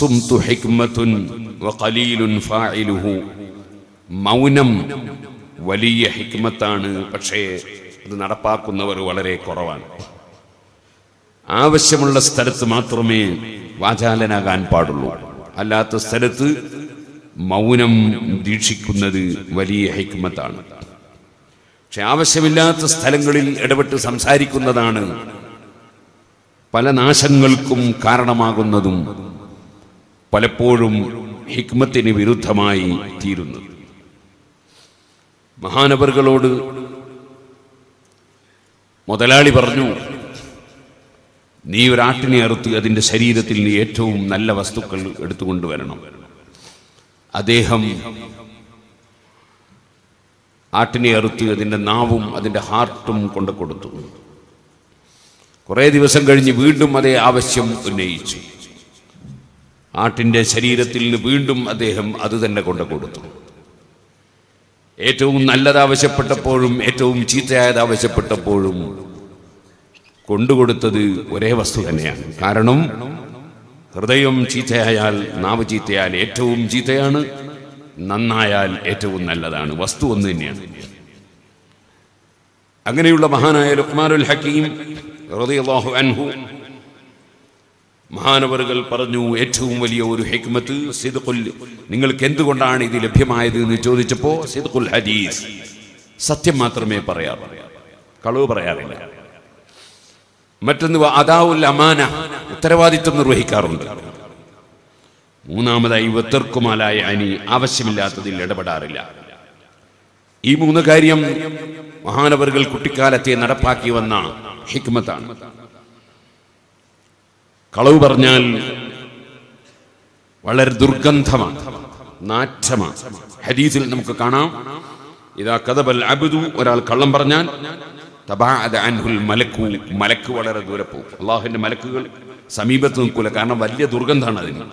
സുംതു ഹിക്മത്തുൻ വഖലീലുൻ ഫാഇലുഹു. മൗനം വലിയ ഹിക്മത്താണ്, പക്ഷേ അത് നടപ്പാക്കുന്നവർ വളരെ കുറവാണ്. ആവശ്യമുള്ള സ്ഥലത്ത് മാത്രമേ വാചാലനാകാൻ പാടുള്ളൂ. അല്ലാത്ത സ്ഥലത്ത് മൗനം ദീക്ഷിക്കുന്നത് വലിയ ഹിക്മത്താണ്. പക്ഷെ ആവശ്യമില്ലാത്ത സ്ഥലങ്ങളിൽ ഇടപെട്ട് സംസാരിക്കുന്നതാണ് പല നാശങ്ങൾക്കും കാരണമാകുന്നതും പലപ്പോഴും ഹിക്മത്തിന് വിരുദ്ധമായി തീരുന്നത്. മഹാനവറുകളോട് മുതലാളി പറഞ്ഞു, നീ ഒരാട്ടിനെ അറുത്ത് അതിൻ്റെ ശരീരത്തിൽ നീ ഏറ്റവും നല്ല വസ്തുക്കൾ എടുത്തുകൊണ്ടുവരണം. അദ്ദേഹം ആട്ടിനെ അറുത്ത് അതിൻ്റെ നാവും അതിൻ്റെ ഹാർട്ടും കൊണ്ട് കൊടുത്തു. കുറേ ദിവസം കഴിഞ്ഞ് വീണ്ടും അതേ ആവശ്യം ഉന്നയിച്ചു. ആട്ടിൻ്റെ ശരീരത്തിൽ വീണ്ടും അദ്ദേഹം അത് തന്നെ കൊണ്ട് കൊടുത്തു. ഏറ്റവും നല്ലതാവശ്യപ്പെട്ടപ്പോഴും ഏറ്റവും ചീത്തയായതാവശ്യപ്പെട്ടപ്പോഴും കൊണ്ടുകൊടുത്തത് ഒരേ വസ്തു തന്നെയാണ്. കാരണം ഹൃദയം ചീത്തയായാൽ നാവ് ചീത്തയാൽ ഏറ്റവും ചീത്തയാണ്, നന്നായാൽ ഏറ്റവും നല്ലതാണ്. വസ്തു ഒന്ന് തന്നെയാണ്. അങ്ങനെയുള്ള മഹാനായ ലുഖ്മാനുൽ ഹക്കീം റളിയല്ലാഹു അൻഹു മഹാനവറുകൾ പറഞ്ഞു, ഏറ്റവും വലിയ ഒരു ഹിക്മത്ത് സിദ്ഖുൽ, നിങ്ങൾക്ക് എന്തുകൊണ്ടാണ് ഇത് ലഭ്യമായത് എന്ന് ചോദിച്ചപ്പോൾ സിദ്ഖുൽ ഹദീസ്, സത്യം മാത്രമേ പറയാറൂ, കളവ് പറയാറില്ല. മറ്റൊന്ന് അദാഉൽ അമാന, ഉത്തരവാദിത്വം നിർവഹിക്കാറുണ്ട്. മൂന്നാമതായി വതർക്കുമാലായ അനി, ആവശ്യമില്ലാത്തതിൽ ഇടപെടാറില്ല. ഈ മൂന്ന് കാര്യം മഹാനവറുകൾ കുട്ടിക്കാലത്തെ നടപ്പാക്കി വന്ന ഹിക്മത്താണ്. കളവ് പറഞ്ഞാൽ വളരെ ദുർഗന്ധമാണ്, നാറ്റമാണ്. ഹദീസിൽ നമുക്ക് കാണാം, ഇദാ കദബൽ അബ്ദു, ഒരാൾ കള്ളം പറഞ്ഞാൽ തബഅദ അൻഹുൽ മലക്കു, മലക്ക് വളരെ ദൂരെ പോകും. അള്ളാഹുവിന്റെ മലക്കുകൾ സമീപത്ത് നിൽക്കൂല, കാരണം വലിയ ദുർഗന്ധമാണ് അതിന്.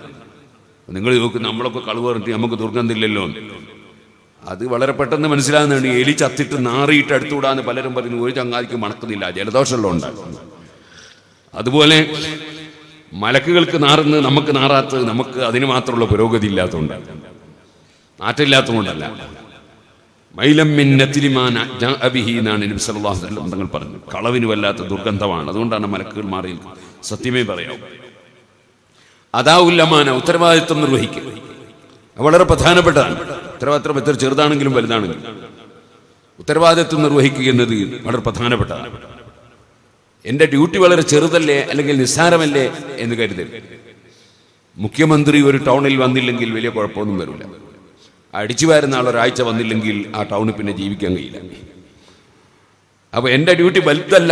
നിങ്ങൾ നോക്കും, നമ്മളൊക്കെ കളവ് പറഞ്ഞിട്ട് നമുക്ക് ദുർഗന്ധമില്ലല്ലോ. അത് വളരെ പെട്ടെന്ന് മനസ്സിലാകുന്നതാണ്. എലി ചത്തിട്ട് നാറിയിട്ട് അടുത്തുകൂടാന്ന് പലരും പറഞ്ഞു, ഒരു ചങ്ങാതിക്ക് മണക്കുന്നില്ല, ജലദോഷമുള്ള ഉണ്ടാകും. അതുപോലെ മലക്കുകൾക്ക് നാറുന്നത് നമുക്ക് നാറാത്തത് നമുക്ക് അതിന് മാത്രമുള്ള പുരോഗതി ഇല്ലാത്തതുകൊണ്ടാണ്, നാറ്റില്ലാത്തതുകൊണ്ടല്ല. മൈലമ്മിന്നാണ് നബി സല്ലല്ലാഹു അലൈഹി വസല്ലം തങ്ങൾ പറഞ്ഞു, കളവിന് വല്ലാത്ത ദുർഗന്ധമാണ്, അതുകൊണ്ടാണ് മലക്കുകൾ മാറി സത്യമേ പറയാവൂ. അദാഉല്ലമാന, ഉത്തരവാദിത്വം നിർവഹിക്കുക, വളരെ പ്രധാനപ്പെട്ടതാണ്. ഉത്തരവാദിത്വം എത്ര ചെറുതാണെങ്കിലും വലുതാണെങ്കിലും ഉത്തരവാദിത്വം നിർവഹിക്കുക എന്നത് വളരെ പ്രധാനപ്പെട്ടതാണ്. എൻ്റെ ഡ്യൂട്ടി വളരെ ചെറുതല്ലേ അല്ലെങ്കിൽ നിസ്സാരമല്ലേ എന്ന് കരുതരുത്. മുഖ്യമന്ത്രി ഒരു ടൗണിൽ വന്നില്ലെങ്കിൽ വലിയ കുഴപ്പമൊന്നും വരില്ല. അടിച്ചു വരുന്ന ആളൊരാഴ്ച വന്നില്ലെങ്കിൽ ആ ടൗണിൽ പിന്നെ ജീവിക്കാൻ കഴിയില്ല. അപ്പോൾ എൻ്റെ ഡ്യൂട്ടി വലുതല്ല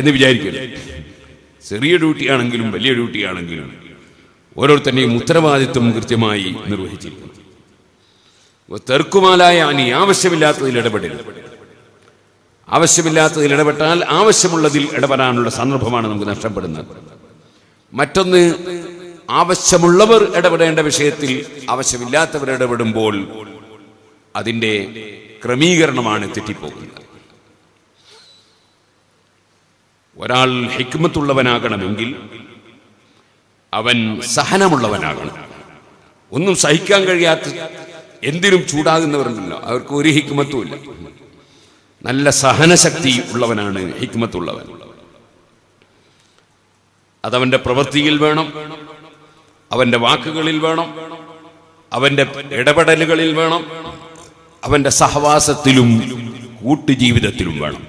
എന്ന് വിചാരിക്കരുത്. ചെറിയ ഡ്യൂട്ടിയാണെങ്കിലും വലിയ ഡ്യൂട്ടിയാണെങ്കിലും ഓരോരുത്തരുടെയും ഉത്തരവാദിത്വം കൃത്യമായി നിർവഹിച്ചിരിക്കുന്നു. തെർക്കുമാലായ അനി, ആവശ്യമില്ലാത്തതിൽ ഇടപെടരുത്. ആവശ്യമില്ലാത്തതിൽ ഇടപെട്ടാൽ ആവശ്യമുള്ളതിൽ ഇടപെടാനുള്ള സന്ദർഭമാണ് നമുക്ക് നഷ്ടപ്പെടുന്നത്. മറ്റൊന്ന്, ആവശ്യമുള്ളവർ ഇടപെടേണ്ട വിഷയത്തിൽ ആവശ്യമില്ലാത്തവർ ഇടപെടുമ്പോൾ അതിൻ്റെ ക്രമീകരണമാണ് തെറ്റിപ്പോകുന്നത്. ഒരാൾ ഹിക്മത്തുള്ളവനാകണമെങ്കിൽ അവൻ സഹനമുള്ളവനാകണം. ഒന്നും സഹിക്കാൻ കഴിയാത്ത, എന്തിനും ചൂടാകുന്നവരുണ്ടല്ലോ, അവർക്ക് ഒരു ഹിക്മത്തുമില്ല. നല്ല സഹനശക്തി ഉള്ളവനാണ് ഹിക്മത്തുള്ളവൻ. അതവൻ്റെ പ്രവൃത്തിയിൽ വേണം, അവൻ്റെ വാക്കുകളിൽ വേണം, അവൻ്റെ ഇടപെടലുകളിൽ വേണം, അവൻ്റെ സഹവാസത്തിലും കൂട്ടുജീവിതത്തിലും വേണം.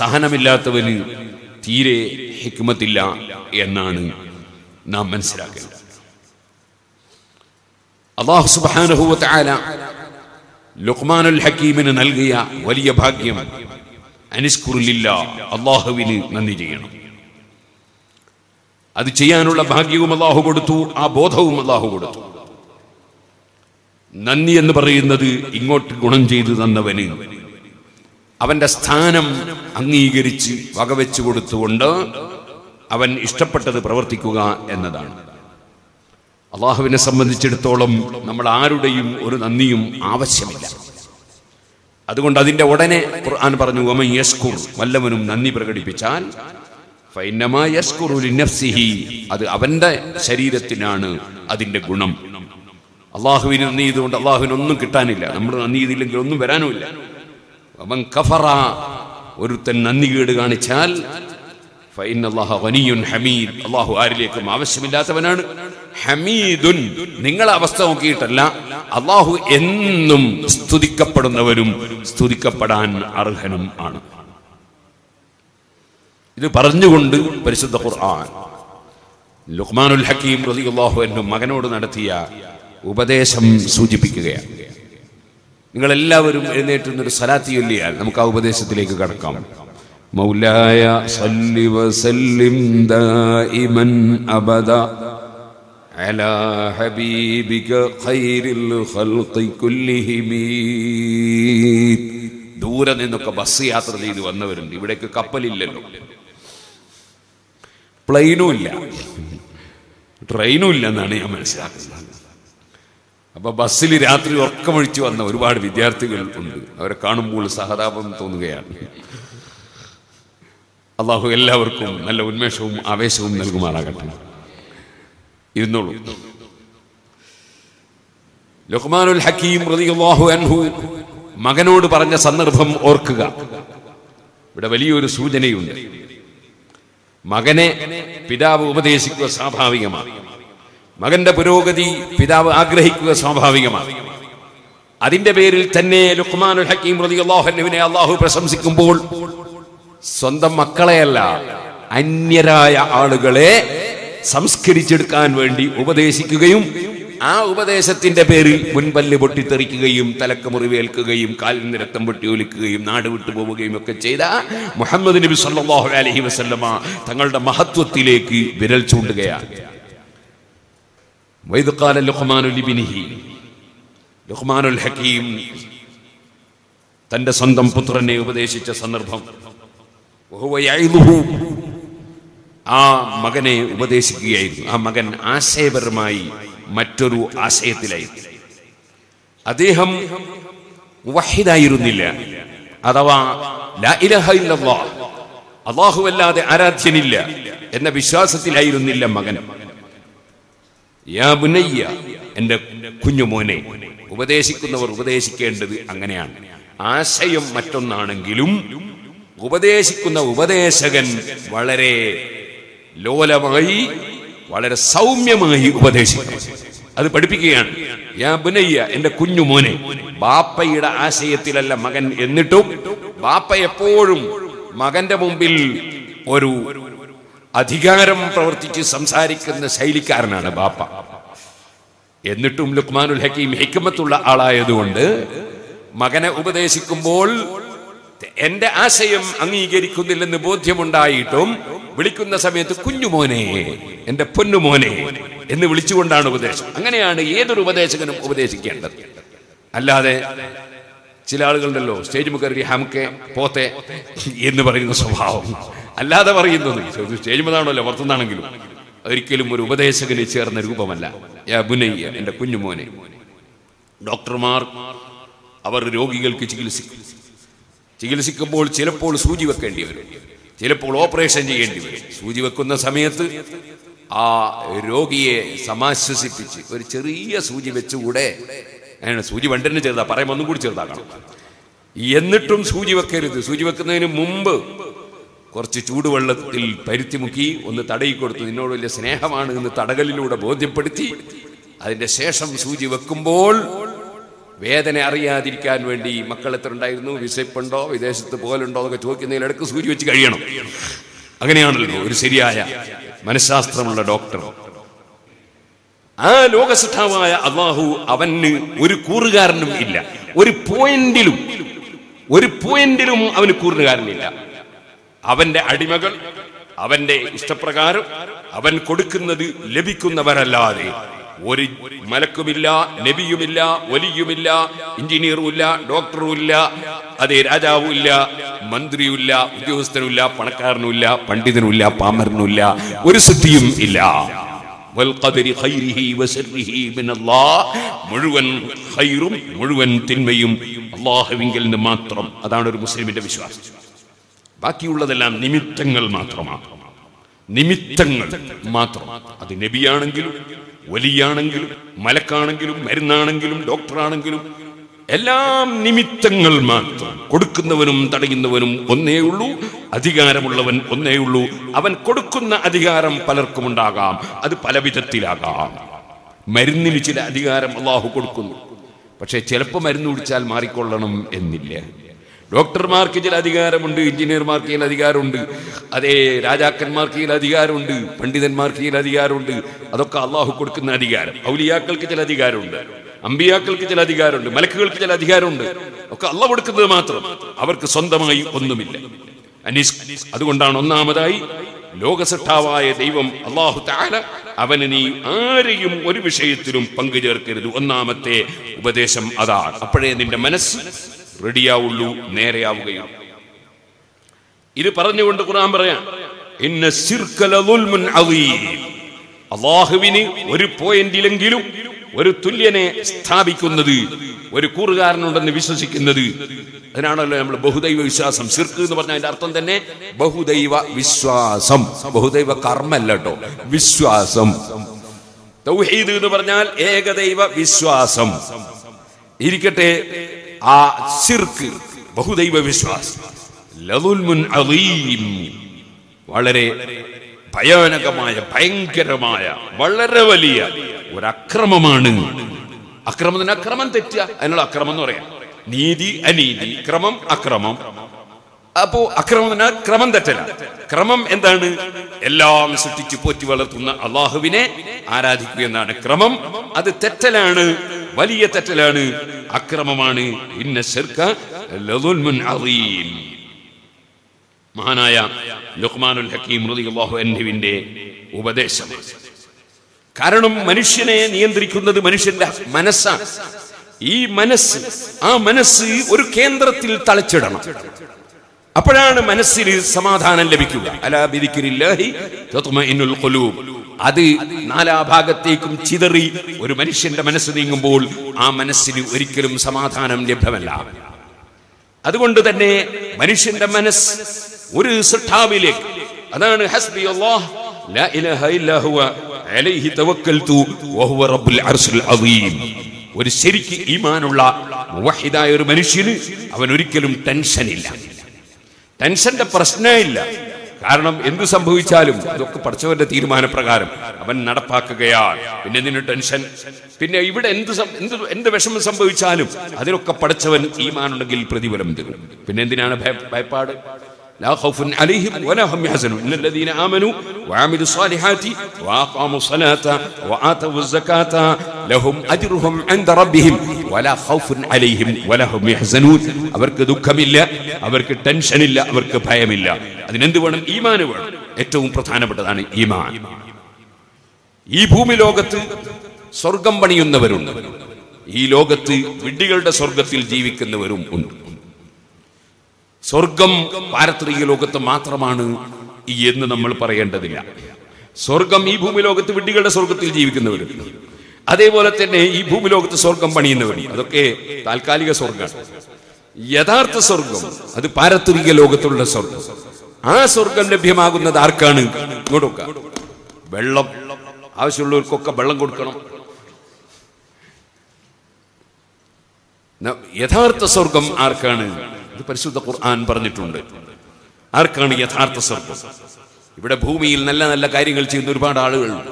സഹനമില്ലാത്തവന് തീരെ ഹിക്മത്തില്ല എന്നാണ് നാം മനസ്സിലാക്കേണ്ടത്. അല്ലാഹു സുബ്ഹാനഹു വ തആല ലുഖ്മാനുൽ ഹക്കീമിന് നൽകിയ വലിയ ഭാഗ്യം അനിഷ്കുറു ലില്ലാഹ്, അല്ലാഹുവിന് നന്ദി ചെയ്യണം. അത് ചെയ്യാനുള്ള ഭാഗ്യവും അല്ലാഹു കൊടുത്തു, ആ ബോധവും അല്ലാഹു കൊടുത്തു. നന്ദി എന്ന് പറയുന്നത് ഇങ്ങോട്ട് ഗുണം ചെയ്തു തന്നവന് അവന്റെ സ്ഥാനം അംഗീകരിച്ച് വകവെച്ചു കൊടുത്തുകൊണ്ട് അവൻ ഇഷ്ടപ്പെട്ടത് പ്രവർത്തിക്കുക എന്നതാണ്. അള്ളാഹുവിനെ സംബന്ധിച്ചിടത്തോളം നമ്മൾ ആരുടെയും ഒരു നന്ദിയും ആവശ്യമില്ല. അതുകൊണ്ട് അതിൻ്റെ ഉടനെ ഖുർആൻ പറഞ്ഞു, വമൻ യഷ്കുർ, വല്ലവനും നന്ദി പ്രകടിപ്പിച്ചാൽ فَإِنَّمَا يَشْكُرُ لِنَفْسِهِ അത് അവന്റെ ശരീരത്തിനാണ് അതിന്റെ ഗുണം അല്ലാഹുവിനെ നീതി കൊണ്ട് അല്ലാഹുവിന് ഒന്നും കിട്ടാനില്ല നമ്മൾ നീതിയില്ലെങ്കിൽ ഒന്നും വരാനുമില്ല അവൻ കഫറ ഒരുത്തൻ നന്ദികേട് കാണിച്ചാൽ فإن الله غني حميد الله ആരിലേക്കും ആവശ്യമില്ലാത്തവനാണ് ഹമീദുൻ നിങ്ങളെ അവസ്ഥ നോക്കിയിട്ടല്ല അല്ലാഹു എന്നും സ്തുതിക്കപ്പെടുന്നവരും സ്തുതിക്കപ്പെടാൻ അർഹനും ആണ് ഇത് പറഞ്ഞുകൊണ്ട് പരിശുദ്ധ ഖുർആൻ ലുഖ്മാനുൽ ഹകീം റളിയല്ലാഹു അൻഹു മകനോട് നടത്തിയ ഉപദേശം സൂചിപ്പിക്കുകയാണ് നിങ്ങൾ എല്ലാവരും എഴുന്നേറ്റ് ഒരു സ്വലാത്ത് ചൊല്ലിയാൽ നമുക്ക് ആ ഉപദേശത്തിലേക്ക് കടക്കാം മൗലായ സല്ലി വസല്ലിം ദായിമൻ അബദ അലാ ഹബീബിക ഖൈറുൽ ഖൽഖി കുല്ലിഹിം ദൂരെ നിന്നൊക്കെ ബസ് യാത്ര ചെയ്ത് വന്നവരുണ്ട് ഇവിടേക്ക് കപ്പലില്ലല്ലോ പ്ലെയിനും ഇല്ല ട്രെയിനും ഇല്ലെന്നാണ് ഞാൻ മനസ്സിലാക്കുന്നത് അപ്പൊ ബസ്സിൽ രാത്രി ഉറക്കമൊഴിച്ചു വന്ന ഒരുപാട് വിദ്യാർത്ഥികൾ ഉണ്ട് അവരെ കാണുമ്പോൾ സഹതാപം തോന്നുകയാണ് അള്ളാഹു എല്ലാവർക്കും നല്ല ഉന്മേഷവും ആവേശവും നൽകുമാറാകട്ടെ ഇരുന്നോളൂ ലുഖ്മാനുൽ ഹകീം റളിയല്ലാഹു അൻഹു മകനോട് പറഞ്ഞ സന്ദർഭം ഓർക്കുക ഇവിടെ വലിയൊരു സൂചനയുണ്ട് മകനെ പിതാവ് ഉപദേശിക്കുക സ്വാഭാവികമാണ് മകന്റെ പുരോഗതി പിതാവ് ആഗ്രഹിക്കുക സ്വാഭാവികമാണ് അതിന്റെ പേരിൽ തന്നെ ലുഖ്മാനുൽ ഹകീം റളിയല്ലാഹു അൻഹുവിനെ അള്ളാഹു പ്രശംസിക്കുമ്പോൾ സ്വന്തം മക്കളെയല്ല അന്യരായ ആളുകളെ സംസ്കരിച്ചെടുക്കാൻ വേണ്ടി ഉപദേശിക്കുകയും ആ ഉപദേശത്തിന്റെ പേരിൽ മുൻപല്ല് പൊട്ടിത്തെറിക്കുകയും തലക്ക് മുറിവേൽക്കുകയും കാലിൽ നിരത്തം പൊട്ടി ഒലിക്കുകയും നാട് വിട്ടുപോവുകയും ഒക്കെ ചെയ്ത മുഹമ്മദ് നബി സല്ലല്ലാഹു അലൈഹി വസല്ലമ തങ്ങളുടെ മഹത്വത്തിലേക്ക് വിരൽ ചൂണ്ടുകയാണ് ലുഖ്മാനുൽ ഹകീം തന്റെ സ്വന്തം പുത്രനെ ഉപദേശിച്ച സന്ദർഭം ആ മകനെ ഉപദേശിക്കുകയായിരുന്നു ആ മകൻ ആശയപരമായി മറ്റൊരു ആശയത്തിലായി അദ്ദേഹം വഹിദായിരുന്നില്ല അഥവാ ലാ ഇലാഹ ഇല്ലല്ലാഹ് അല്ലാഹുവല്ലാതെ ആരാധ്യനില്ല എന്ന വിശ്വാസത്തിലായിരുന്നില്ല മകൻ യാ ബുനയ്യ എൻ്റെ കുഞ്ഞുമോനെ ഉപദേശിക്കുന്നവർ ഉപദേശിക്കേണ്ടത് അങ്ങനെയാണ് ആശയം മറ്റൊന്നാണെങ്കിലും ഉപദേശിക്കുന്ന ഉപദേശകൻ വളരെ ലോലമായി വളരെ സൗമ്യമായി ഉപദേശിക്കും അത് പഠിപ്പിക്കുകയാണ് യാ ബുനയ്യ എന്റെ കുഞ്ഞുമോനെ ബാപ്പയുടെ ആശയത്തിലല്ല മകൻ എന്നിട്ടും ബാപ്പ എപ്പോഴും മകന്റെ മുമ്പിൽ ഒരു അധികാരം പ്രവർത്തിച്ച് സംസാരിക്കുന്ന ശൈലിക്കാരനാണ് ബാപ്പ എന്നിട്ടും ലുഖ്മാനുൽ ഹകീം ഹിക്മത്തുള്ള ആളായതുകൊണ്ട് മകനെ ഉപദേശിക്കുമ്പോൾ എന്റെ ആശയം അംഗീകരിക്കുന്നില്ലെന്ന് ബോധ്യമുണ്ടായിട്ടും വിളിക്കുന്ന സമയത്ത് കുഞ്ഞുമോനെ എന്റെ പൊന്നുമോനെ എന്ന് വിളിച്ചുകൊണ്ടാണ് ഉപദേശം അങ്ങനെയാണ് ഏതൊരു ഉപദേശകനും ഉപദേശിക്കേണ്ടത് അല്ലാതെ ചില ആളുകളുണ്ടല്ലോ സ്റ്റേജ് മുഖറി ഹംകെ പോത്തെ എന്ന് പറയുന്ന സ്വഭാവം അല്ലാതെ പറയുന്നത് സ്റ്റേജ് മുഖാണല്ലോ പുറത്തുനിന്നാണെങ്കിലും ഒരിക്കലും ഒരു ഉപദേശകന് ചേർന്ന രൂപമല്ല യാ ബുനയ്യ എന്റെ കുഞ്ഞുമോനെ ഡോക്ടർമാർ അവർ രോഗികൾക്ക് ചികിത്സിക്കും ചികിത്സിക്കുമ്പോൾ ചിലപ്പോൾ സൂചി വെക്കേണ്ടി വരും ചിലപ്പോൾ ഓപ്പറേഷൻ ചെയ്യേണ്ടി വരും സൂചി വെക്കുന്ന സമയത്ത് ആ രോഗിയെ സമാശ്വസിപ്പിച്ച് ഒരു ചെറിയ സൂചി വെച്ചുകൂടെ സൂചി വണ്ടിന് ചേർത്താ പറയുമ്പോൾ ഒന്നും കൂടി ചേർത്താക്കണം എന്നിട്ടും സൂചി വെക്കരുത് സൂചി വെക്കുന്നതിന് മുമ്പ് കുറച്ച് ചൂടുവെള്ളത്തിൽ പരുത്തി മുക്കി ഒന്ന് തടയി കൊടുത്ത് നിന്നോട് വലിയ സ്നേഹമാണ് എന്ന് തടകലിലൂടെ ബോധ്യപ്പെടുത്തി അതിന്റെ ശേഷം സൂചി വെക്കുമ്പോൾ വേദന അറിയാതിരിക്കാൻ വേണ്ടി മക്കൾ എത്ര ഉണ്ടായിരുന്നു വിശപ്പുണ്ടോ വിദേശത്ത് പോലുണ്ടോ എന്നൊക്കെ ചോദിക്കുന്നതിലടക്ക് സൂചി വെച്ച് കഴിയണം അങ്ങനെയാണല്ലോ ഒരു ശരിയായ മനഃശാസ്ത്രമുള്ള ഡോക്ടർ ആ ലോകസിദ്ധമായ അല്ലാഹു അവന് ഒരു കൂറുകാരനും ഇല്ല ഒരു പോയിന്റിലും അവന് കൂറുകാരനില്ല അവന്റെ അടിമകൾ അവന്റെ ഇഷ്ടപ്രകാരം അവൻ കൊടുക്കുന്നത് ലഭിക്കുന്നവരല്ലാതെ ഒരു മലക്കുമില്ല നബിയുമില്ല വലിയുമില്ല എഞ്ചിനീയറുമില്ല ഡോക്ടറുമില്ല അതേ രാജാവുമില്ല മന്ത്രിയുമില്ല ഉദ്യോഗസ്ഥനുമില്ല പണക്കാരനുമില്ല പണ്ഡിതനുമില്ല പാമരനുമില്ല ഒരു സിദ്ധിയും ഇല്ല മുഴുവൻ ഖൈറും മുഴുവൻ തിന്മയും അല്ലാഹുവിങ്കൽ നിന്ന് മാത്രം അതാണ് ഒരു മുസ്ലിമിന്റെ വിശ്വാസം ബാക്കിയുള്ളതെല്ലാം നിമിത്തങ്ങൾ മാത്രമാണ് നിമിത്തങ്ങൾ മാത്രം. അത് നബിയാണെങ്കിലും വലിയാണെങ്കിലും മലക്കാണെങ്കിലും മരുന്നാണെങ്കിലും ഡോക്ടറാണെങ്കിലും എല്ലാം നിമിത്തങ്ങൾ മാത്രം. കൊടുക്കുന്നവനും തടയുന്നവനും ഒന്നേ ഉള്ളൂ, അധികാരമുള്ളവൻ ഒന്നേ ഉള്ളൂ. അവൻ കൊടുക്കുന്ന അധികാരം പലർക്കും ഉണ്ടാകാം, അത് പല വിധത്തിലാകാം. മരുന്നിന് ചില അധികാരം അള്ളാഹു കൊടുക്കുന്നു, പക്ഷെ ചിലപ്പോൾ മരുന്ന് കുടിച്ചാൽ മാറിക്കൊള്ളണം എന്നില്ല. ഡോക്ടർമാർക്ക് ചില അധികാരമുണ്ട്, എഞ്ചിനീയർമാർക്ക് ചില അധികാരമുണ്ട്, അതേ രാജാക്കന്മാർക്ക് ചില അധികാരമുണ്ട്, പണ്ഡിതന്മാർക്ക് ചില അധികാരമുണ്ട്. അതൊക്കെ അള്ളാഹു കൊടുക്കുന്ന അധികാരം. ഔലിയാക്കൾക്ക് ചില അധികാരമുണ്ട്, അമ്പിയാക്കൾക്ക് ചില അധികാരമുണ്ട്, മലക്കുകൾക്ക് ചില അധികാരമുണ്ട്. ഒക്കെ അള്ളാഹു കൊടുക്കുന്നത് മാത്രം, അവർക്ക് സ്വന്തമായി ഒന്നുമില്ല. അതുകൊണ്ടാണ് ഒന്നാമതായി ലോകസട്ടാവായ ദൈവം അള്ളാഹു തആല അവന് നീ ആരെയും ഒരു വിഷയത്തിലും പങ്കു ചേർക്കരുത്. ഒന്നാമത്തെ ഉപദേശം അതാണ്. അപ്പോഴേ നിന്റെ മനസ്സ് റെഡിയാവുള്ളൂ, നേരെയാവുകയും. ഇത് പറഞ്ഞുകൊണ്ട് ഖുർആൻ പറയാം, ഇന്ന ശിർക ലദുൽമുൻ അദീം. അല്ലാഹുവിന് ഒരു പോയിന്റിലെങ്കിലും ഒരു തുല്യനെ സ്ഥാപിക്കുന്നത്, ഒരു കൂറുകാരനുണ്ടെന്ന് വിശ്വസിക്കുന്നത്, അതിനാണല്ലോ നമ്മൾ ബഹുദൈവ വിശ്വാസം. ശിർക്ക് എന്ന് പറഞ്ഞാൽ അതിന്റെ അർത്ഥം തന്നെ ബഹുദൈവ വിശ്വാസം. ബഹുദൈവ കർമ്മല്ല കേട്ടോ, വിശ്വാസം. തൗഹീദ് എന്ന് പറഞ്ഞാൽ ഏകദൈവ വിശ്വാസം. ഇരിക്കട്ടെ, ആ ശിർക്ക് ബഹുദൈവ വിശ്വാസം ലദുൽമുൻ അദീം, വളരെ ഭയാനകമായ, ഭയങ്കരമായ, വളരെ വലിയ ഒരക്രമമാണ്. അക്രമത്തിന് അക്രമം തെറ്റുക, അതിനുള്ള അക്രമം എന്ന് പറയാം. നീതി അനീതി, ക്രമം അക്രമം. അപ്പോ അക്രമത്തിന് ക്രമം തെറ്റല. ക്രമം എന്താണ്? എല്ലാം സൃഷ്ടിച്ച് പോറ്റി വളർത്തുന്ന അള്ളാഹുവിനെ ആരാധിക്കുക എന്നാണ് ക്രമം. അത് തെറ്റലാണ്, വലിയ തെറ്റലാണ്, അക്രമമാണ്. ഇന്ന ശിർക ലദുൽമുൻ അദീം. മഹാനായ ലുഖ്മാനുൽ ഹക്കീം റളിയല്ലാഹു അൻഹുവിന്റെ ഉപദേശം. കാരണം മനുഷ്യനെ നിയന്ത്രിക്കുന്നത് മനുഷ്യന്റെ മനസ്സാണ്. ഈ മനസ്സ്, ആ മനസ്സ് ഒരു കേന്ദ്രത്തിൽ തളച്ചിടണം. അപ്പോഴാണ് മനസ്സിന് സമാധാനം ലഭിക്കുക. അലാ ബിദിക്രില്ലാഹി തത്മഇന്നുൽ ഖുലൂബ്. അത് നാലാ ഭാഗത്തേക്കും ചിതറി ഒരു മനുഷ്യന്റെ മനസ്സ് നീങ്ങുമ്പോൾ ആ മനസ്സിന് ഒരിക്കലും സമാധാനം ലഭ്യമല്ല. അതുകൊണ്ട് തന്നെ മനുഷ്യന്റെ മനസ്സ് ഒരു സൃഷ്ടാവിലേക്ക്, അതാണ് ഹസ്ബി അല്ലാഹ് ലാ ഇലാഹ ഇല്ലാ ഹുവ അലൈഹി തവക്കൽതു വഹുവ റബ്ബുൽ അർശിൽ അദീം. ഒരു ശരിക്ക് ഈമാനുള്ള മുവഹിദായ ഒരു മനുഷ്യന് അവൻ ഒരിക്കലും ടെൻഷനില്ല, ടെൻഷന്റെ പ്രശ്നമില്ല. കാരണം എന്ത് സംഭവിച്ചാലും അതൊക്കെ പഠിച്ചവന്റെ തീരുമാനപ്രകാരം അവൻ നടപ്പാക്കുകയാണ്. പിന്നെ എന്തിനു ടെൻഷൻ? പിന്നെ ഇവിടെ എന്ത് വിഷമം സംഭവിച്ചാലും അതിനൊക്കെ പഠിച്ചവൻ ഈമാനുണ്ടെങ്കിൽ പ്രതിഫലം തരും. പിന്നെ എന്തിനാണ് ഭയപ്പാട്? ലാ ഖൗഫുൻ അലൈഹിം വലാ ഹും യഹ്സനൂൻ ഇന്നല്ലദീന ആമനൂ വഅമിലു സ്വാലിഹാതി വഅഖാമു സ്സലാത വആതവു സ്സകാത ലഹും അജ്റുഹും ഇൻദ റബ്ബിഹിം വലാ ഖൗഫുൻ അലൈഹിം വലാ ഹും യഹ്സനൂൻ. അവർക്ക് ദുഃഖമില്ല, അവർക്ക് ടെൻഷനില്ല, അവർക്ക് ഭയമില്ല. അതിനെന്ത് വേണം? ഈമാൻ വേണം. ഏറ്റവും പ്രധാനപ്പെട്ടതാണ് ഈമാൻ. ഈ ഭൂമി ലോകത്ത് സ്വർഗം പണിയുന്നവരുണ്ട്, ഈ ലോകത്ത് വിഡ്ഢികളുടെ സ്വർഗത്തിൽ ജീവിക്കുന്നവരും ഉണ്ട്. സ്വർഗം പാരത്രിക ലോകത്ത് മാത്രമാണ് എന്ന് നമ്മൾ പറയേണ്ടതില്ല. സ്വർഗം ഈ ഭൂമി ലോകത്ത് വിഡ്ഢികളുടെ സ്വർഗത്തിൽ ജീവിക്കുന്നവരുണ്ട്. അതേപോലെ തന്നെ ഈ ഭൂമി ലോകത്ത് സ്വർഗം പണിയുന്നവരുണ്ട്. അതൊക്കെ താൽക്കാലിക സ്വർഗമാണ്. യഥാർത്ഥ സ്വർഗം അത് പാരത്രിക ലോകത്തുള്ള സ്വർഗം. ആ സ്വർഗം ലഭ്യമാകുന്നത് ആർക്കാണ്? കൊടുക്കുക. വെള്ളം ആവശ്യമുള്ളവർക്കൊക്കെ വെള്ളം കൊടുക്കണം. യഥാർത്ഥ സ്വർഗം ആർക്കാണ്? പരിശുദ്ധ ഖുർആൻ പറഞ്ഞിട്ടുണ്ട് ആർക്കാണ് യഥാർത്ഥ സ്വർഗം. ഇവിടെ ഭൂമിയിൽ നല്ല നല്ല കാര്യങ്ങൾ ചെയ്യുന്ന ഒരുപാട് ആളുകളുണ്ട്.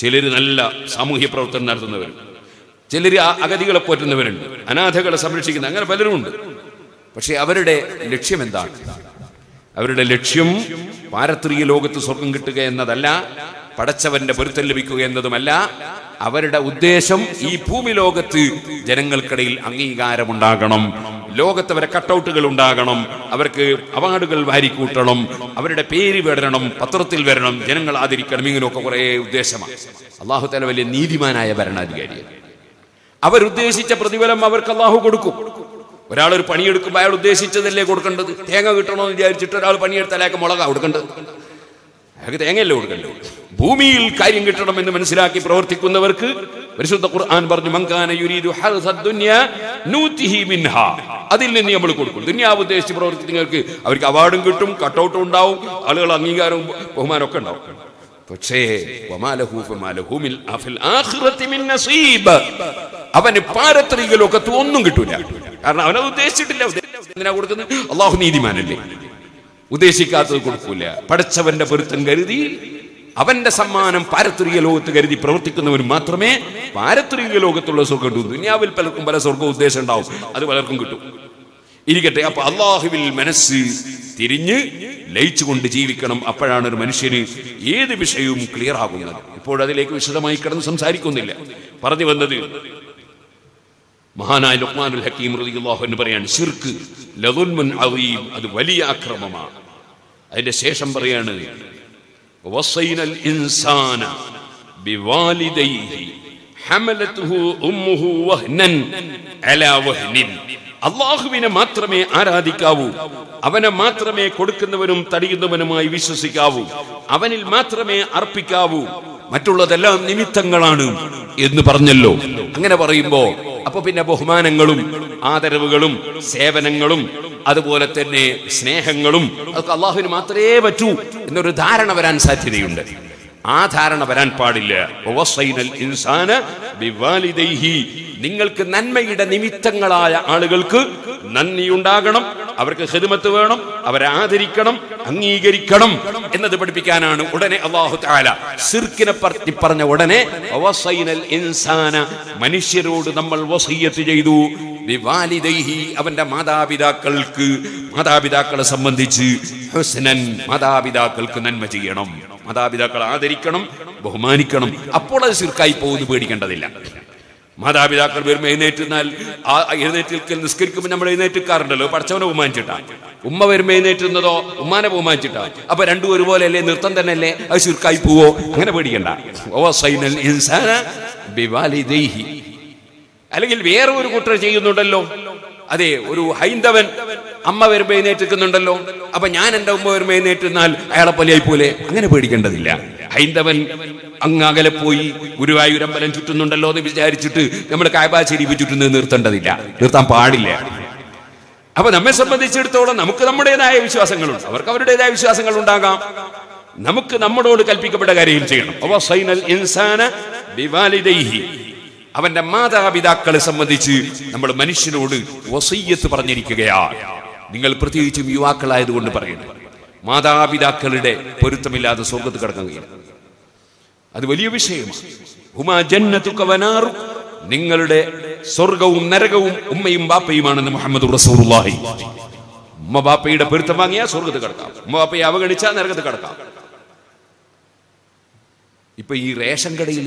ചിലർ നല്ല സാമൂഹ്യ പ്രവർത്തനം നടത്തുന്നവരുണ്ട്, ചിലർ അഗതികളെ പോറ്റുന്നവരുണ്ട്, അനാഥകളെ സംരക്ഷിക്കുന്ന, അങ്ങനെ പലരുമുണ്ട്. പക്ഷെ അവരുടെ ലക്ഷ്യം എന്താണ്? അവരുടെ ലക്ഷ്യം പാരത്രിക ലോകത്ത് സ്വർഗം കിട്ടുക എന്നതല്ല, പടച്ചവന്റെ പൊരുത്തം ലഭിക്കുക എന്നതുമല്ല. അവരുടെ ഉദ്ദേശം ഈ ഭൂമി ലോകത്ത് ജനങ്ങൾക്കിടയിൽ അംഗീകാരമുണ്ടാകണം, ലോകത്ത് അവരെ കട്ടൗട്ടുകൾ ഉണ്ടാകണം, അവർക്ക് അവാർഡുകൾ വാരിക്കൂട്ടണം, അവരുടെ പേര് വരണം, പത്രത്തിൽ വരണം, ജനങ്ങൾ ആദരിക്കണം, ഇങ്ങനെയൊക്കെ കുറേ ഉദ്ദേശമാണ്. അള്ളാഹു തആല വലിയ നീതിമാനായ ഭരണാധികാരിയാണ്. അവരുദ്ദേശിച്ച പ്രതിഫലം അവർക്ക് അള്ളാഹു കൊടുക്കും. ഒരാൾ ഒരു പണിയെടുക്കുമ്പോൾ അയാൾ ഉദ്ദേശിച്ചതല്ലേ കൊടുക്കേണ്ടത്. തേങ്ങ കിട്ടണമെന്ന് വിചാരിച്ചിട്ട് ഒരാൾ പണിയെടുത്താൽ അയാൾക്ക് മുളകാണ് കൊടുക്കേണ്ടത്, അയാൾക്ക് തേങ്ങയല്ലേ കൊടുക്കേണ്ടത്. ഭൂമിയിൽ കാര്യം കിട്ടണമെന്ന് മനസ്സിലാക്കി പ്രവർത്തിക്കുന്നവർക്ക് പരിശുദ്ധ ഖുർആൻ പറഞ്ഞു മങ്കാന യുരീദു ഹൽസദ് ദുനിയ നൂതിഹി മിൻഹാ. അതിൽ നിന്ന് നമ്മൾ കൊടുക്കും. ദുനിയാവ് ഉദ്ദേശിച്ച് പ്രവർത്തിക്കുന്നവർക്ക് അവർക്ക് അവാർഡും കിട്ടും, കട്ടൗട്ടും ഉണ്ടാവും, ആളുകൾ അംഗീകാരവും ബഹുമാനവും ഒക്കെ ഉണ്ടാവും. പക്ഷേ അവന് പാരത്രിക ലോകത്ത് ഒന്നും കിട്ടൂല. കാരണം അവനത് ഉദ്ദേശിച്ചിട്ടില്ല. എന്തിനാ കൊടുക്കുന്നത്? അള്ളാഹു നീതിമാനല്ലേ, ഉദ്ദേശിക്കാത്തത് കൊടുക്കൂല. പടച്ചവന്റെ പൊരുത്തം കരുതി അവന്റെ സമ്മാനം പാരത്രിക ലോകത്ത് കരുതി പ്രവർത്തിക്കുന്നവന് മാത്രമേ പാരത്രിക ലോകത്തുള്ള സ്വർഗം കിട്ടൂ. ദുനിയാവിൽ പലർക്കും പല സ്വർഗ ഉദ്ദേശം ഉണ്ടാവും, അത് പലർക്കും കിട്ടും. ഇരിക്കട്ടെ, അപ്പൊ അള്ളാഹുവിൽ മനസ്സ് തിരിഞ്ഞ് ലയിച്ചുകൊണ്ട് ജീവിക്കണം. അപ്പോഴാണ് ഒരു മനുഷ്യന് ഏത് വിഷയവും ക്ലിയർ ആകുന്നത്. ഇപ്പോഴതിലേക്ക് വിശദമായി കിടന്ന് സംസാരിക്കുന്നില്ല. പറഞ്ഞു വന്നത് മഹാനായ ലുഖ്മാനുൽ ഹക്കീം റളിയല്ലാഹു അൻഹു പറയാണ്, ശിർക്ക് ലദുൽമുൻ അദീം, അത് വലിയ അക്രമമാണ്. അതിന്റെ ശേഷം പറയാണ് വസൈനൽ ഇൻസാന ബിവാലിദൈഹി ഹമലതുഹു ഉമ്മുഹു വഹ്നൻ അലാ വഹ്നിൻ. അള്ളാഹുവിനെ മാത്രമേ ആരാധിക്കാവൂ, അവനെ മാത്രമേ കൊടുക്കുന്നവനും തടിയുന്നവനുമായി വിശ്വസിക്കാവൂ, അവനിൽ മാത്രമേ അർപ്പിക്കാവൂ, മറ്റുള്ളതെല്ലാം നിമിത്തങ്ങളാണ് എന്ന് പറഞ്ഞല്ലോ. അങ്ങനെ പറയുമ്പോ അപ്പൊ പിന്നെ ബഹുമാനങ്ങളും ആദരവുകളും സേവനങ്ങളും അതുപോലെ തന്നെ സ്നേഹങ്ങളും അതൊക്കെ അള്ളാഹുവിന് മാത്രമേ പറ്റൂ എന്നൊരു ധാരണ വരാൻ സാധ്യതയുണ്ട്. ആ ധാരണ വരാൻ പാടില്ല. നിങ്ങൾക്ക് നന്മയുടെ നിമിത്തങ്ങളായ ആളുകൾക്ക് നന്ദിയുണ്ടാകണം, അവർക്ക് ഖിദ്മത്ത് വേണം, അവരെ ആദരിക്കണം, അംഗീകരിക്കണം എന്നത് പഠിപ്പിക്കാനാണ്. ഉടനെ അല്ലാഹു തആല ശിർക്കിനെ പറ്റി പറഞ്ഞ ഉടനെ വസൈനൽ ഇൻസാന, മനുഷ്യരോട് നമ്മൾ വസിയ്യത്ത് ചെയ്തു ബിവാലിദൈഹി, അവന്റെ മാതാപിതാക്കൾക്ക്, മാതാപിതാക്കളെ സംബന്ധിച്ച് ഹുസ്നൻ, മാതാപിതാക്കൾക്ക് നന്മ ചെയ്യണം, മാതാപിതാക്കളെ ആദരിക്കണം, ബഹുമാനിക്കണം. അപ്പോൾ അത് ശിർക്കായി പോകുന്നു, പേടിക്കേണ്ടതില്ല. മാതാപിതാക്കൾ വരുമ്പോൾ എഴുന്നേറ്റുന്നാൽ ആ എഴുന്നേറ്റിൽ നിസ്കരിക്കുമ്പോൾ നമ്മൾ എഴുന്നേറ്റുകാറുണ്ടല്ലോ പഠിച്ചവനെ ബഹുമാനിച്ചിട്ടാണ്. ഉമ്മ വരുമ്പോൾ എഴുന്നേറ്റുന്നതോ ഉമ്മാനെ ബഹുമാനിച്ചിട്ടാണ്. അപ്പൊ രണ്ടും ഒരുപോലെ അല്ലേ, നൃത്തം തന്നെ അല്ലേ, അത് ശിർക്കായി പോവോ? അങ്ങനെ പേടിക്കണ്ട. അല്ലെങ്കിൽ വേറെ ഒരു കുറ്റം ചെയ്യുന്നുണ്ടല്ലോ, അതെ, ഒരു ഹൈന്ദവൻ അമ്മ വരുമ്പോൾ എഴുന്നേറ്റിക്കുന്നുണ്ടല്ലോ, അപ്പൊ ഞാൻ എന്റെ ഉമ്മ വരുമ്പോൾ എഴുന്നേറ്റുന്നാൽ അയാളെ പലിയായി പോലെ, അങ്ങനെ പേടിക്കേണ്ടതില്ല. ഹൈന്ദവൻ അങ്ങകലെ പോയി ഗുരുവായൂരമ്പലം ചുറ്റുന്നുണ്ടല്ലോ എന്ന് വിചാരിച്ചിട്ട് നമ്മൾ കായബാ ശരീഫ് ചുറ്റുന്നത് നിർത്തേണ്ടതില്ല, നിർത്താൻ പാടില്ല. അപ്പൊ നമ്മെ സംബന്ധിച്ചിടത്തോളം നമുക്ക് നമ്മുടേതായ വിശ്വാസങ്ങളുണ്ട്, അവർക്ക് അവരുടേതായ വിശ്വാസങ്ങൾ ഉണ്ടാകാം. നമുക്ക് നമ്മളോട് കൽപ്പിക്കപ്പെട്ട കാര്യം ചെയ്യണം. വസൈനൽ ഇൻസാന ബിവാലിദൈഹി, അവന്റെ മാതാപിതാക്കളെ സംബന്ധിച്ച് നമ്മൾ മനുഷ്യനോട് വസീയത്ത് പറഞ്ഞിരിക്കുകയാണ്. നിങ്ങൾ പ്രത്യേകിച്ചും യുവാക്കളായതുകൊണ്ട് പറയുന്നു, മാതാപിതാക്കളുടെ പൊരുത്തമില്ലാതെ സ്വർഗത്ത് കടക്കുകയാണ്. അത് വലിയ വിഷയമാണ്. നിങ്ങളുടെ സ്വർഗവും നരകവും ഉമ്മയും ബാപ്പയുമാണെന്ന് മുഹമ്മദ് റസൂലുള്ളാഹി. ഉമ്മ ബാപ്പയുടെ പൊരുത്തം വാങ്ങിയാൽ സ്വർഗത്ത് കടക്കാം, ഉമ്മ ബാപ്പയെ അവഗണിച്ചാൽ നരകത്ത് കടക്കാം. ഇപ്പൊ ഈ റേഷൻ കടയിൽ,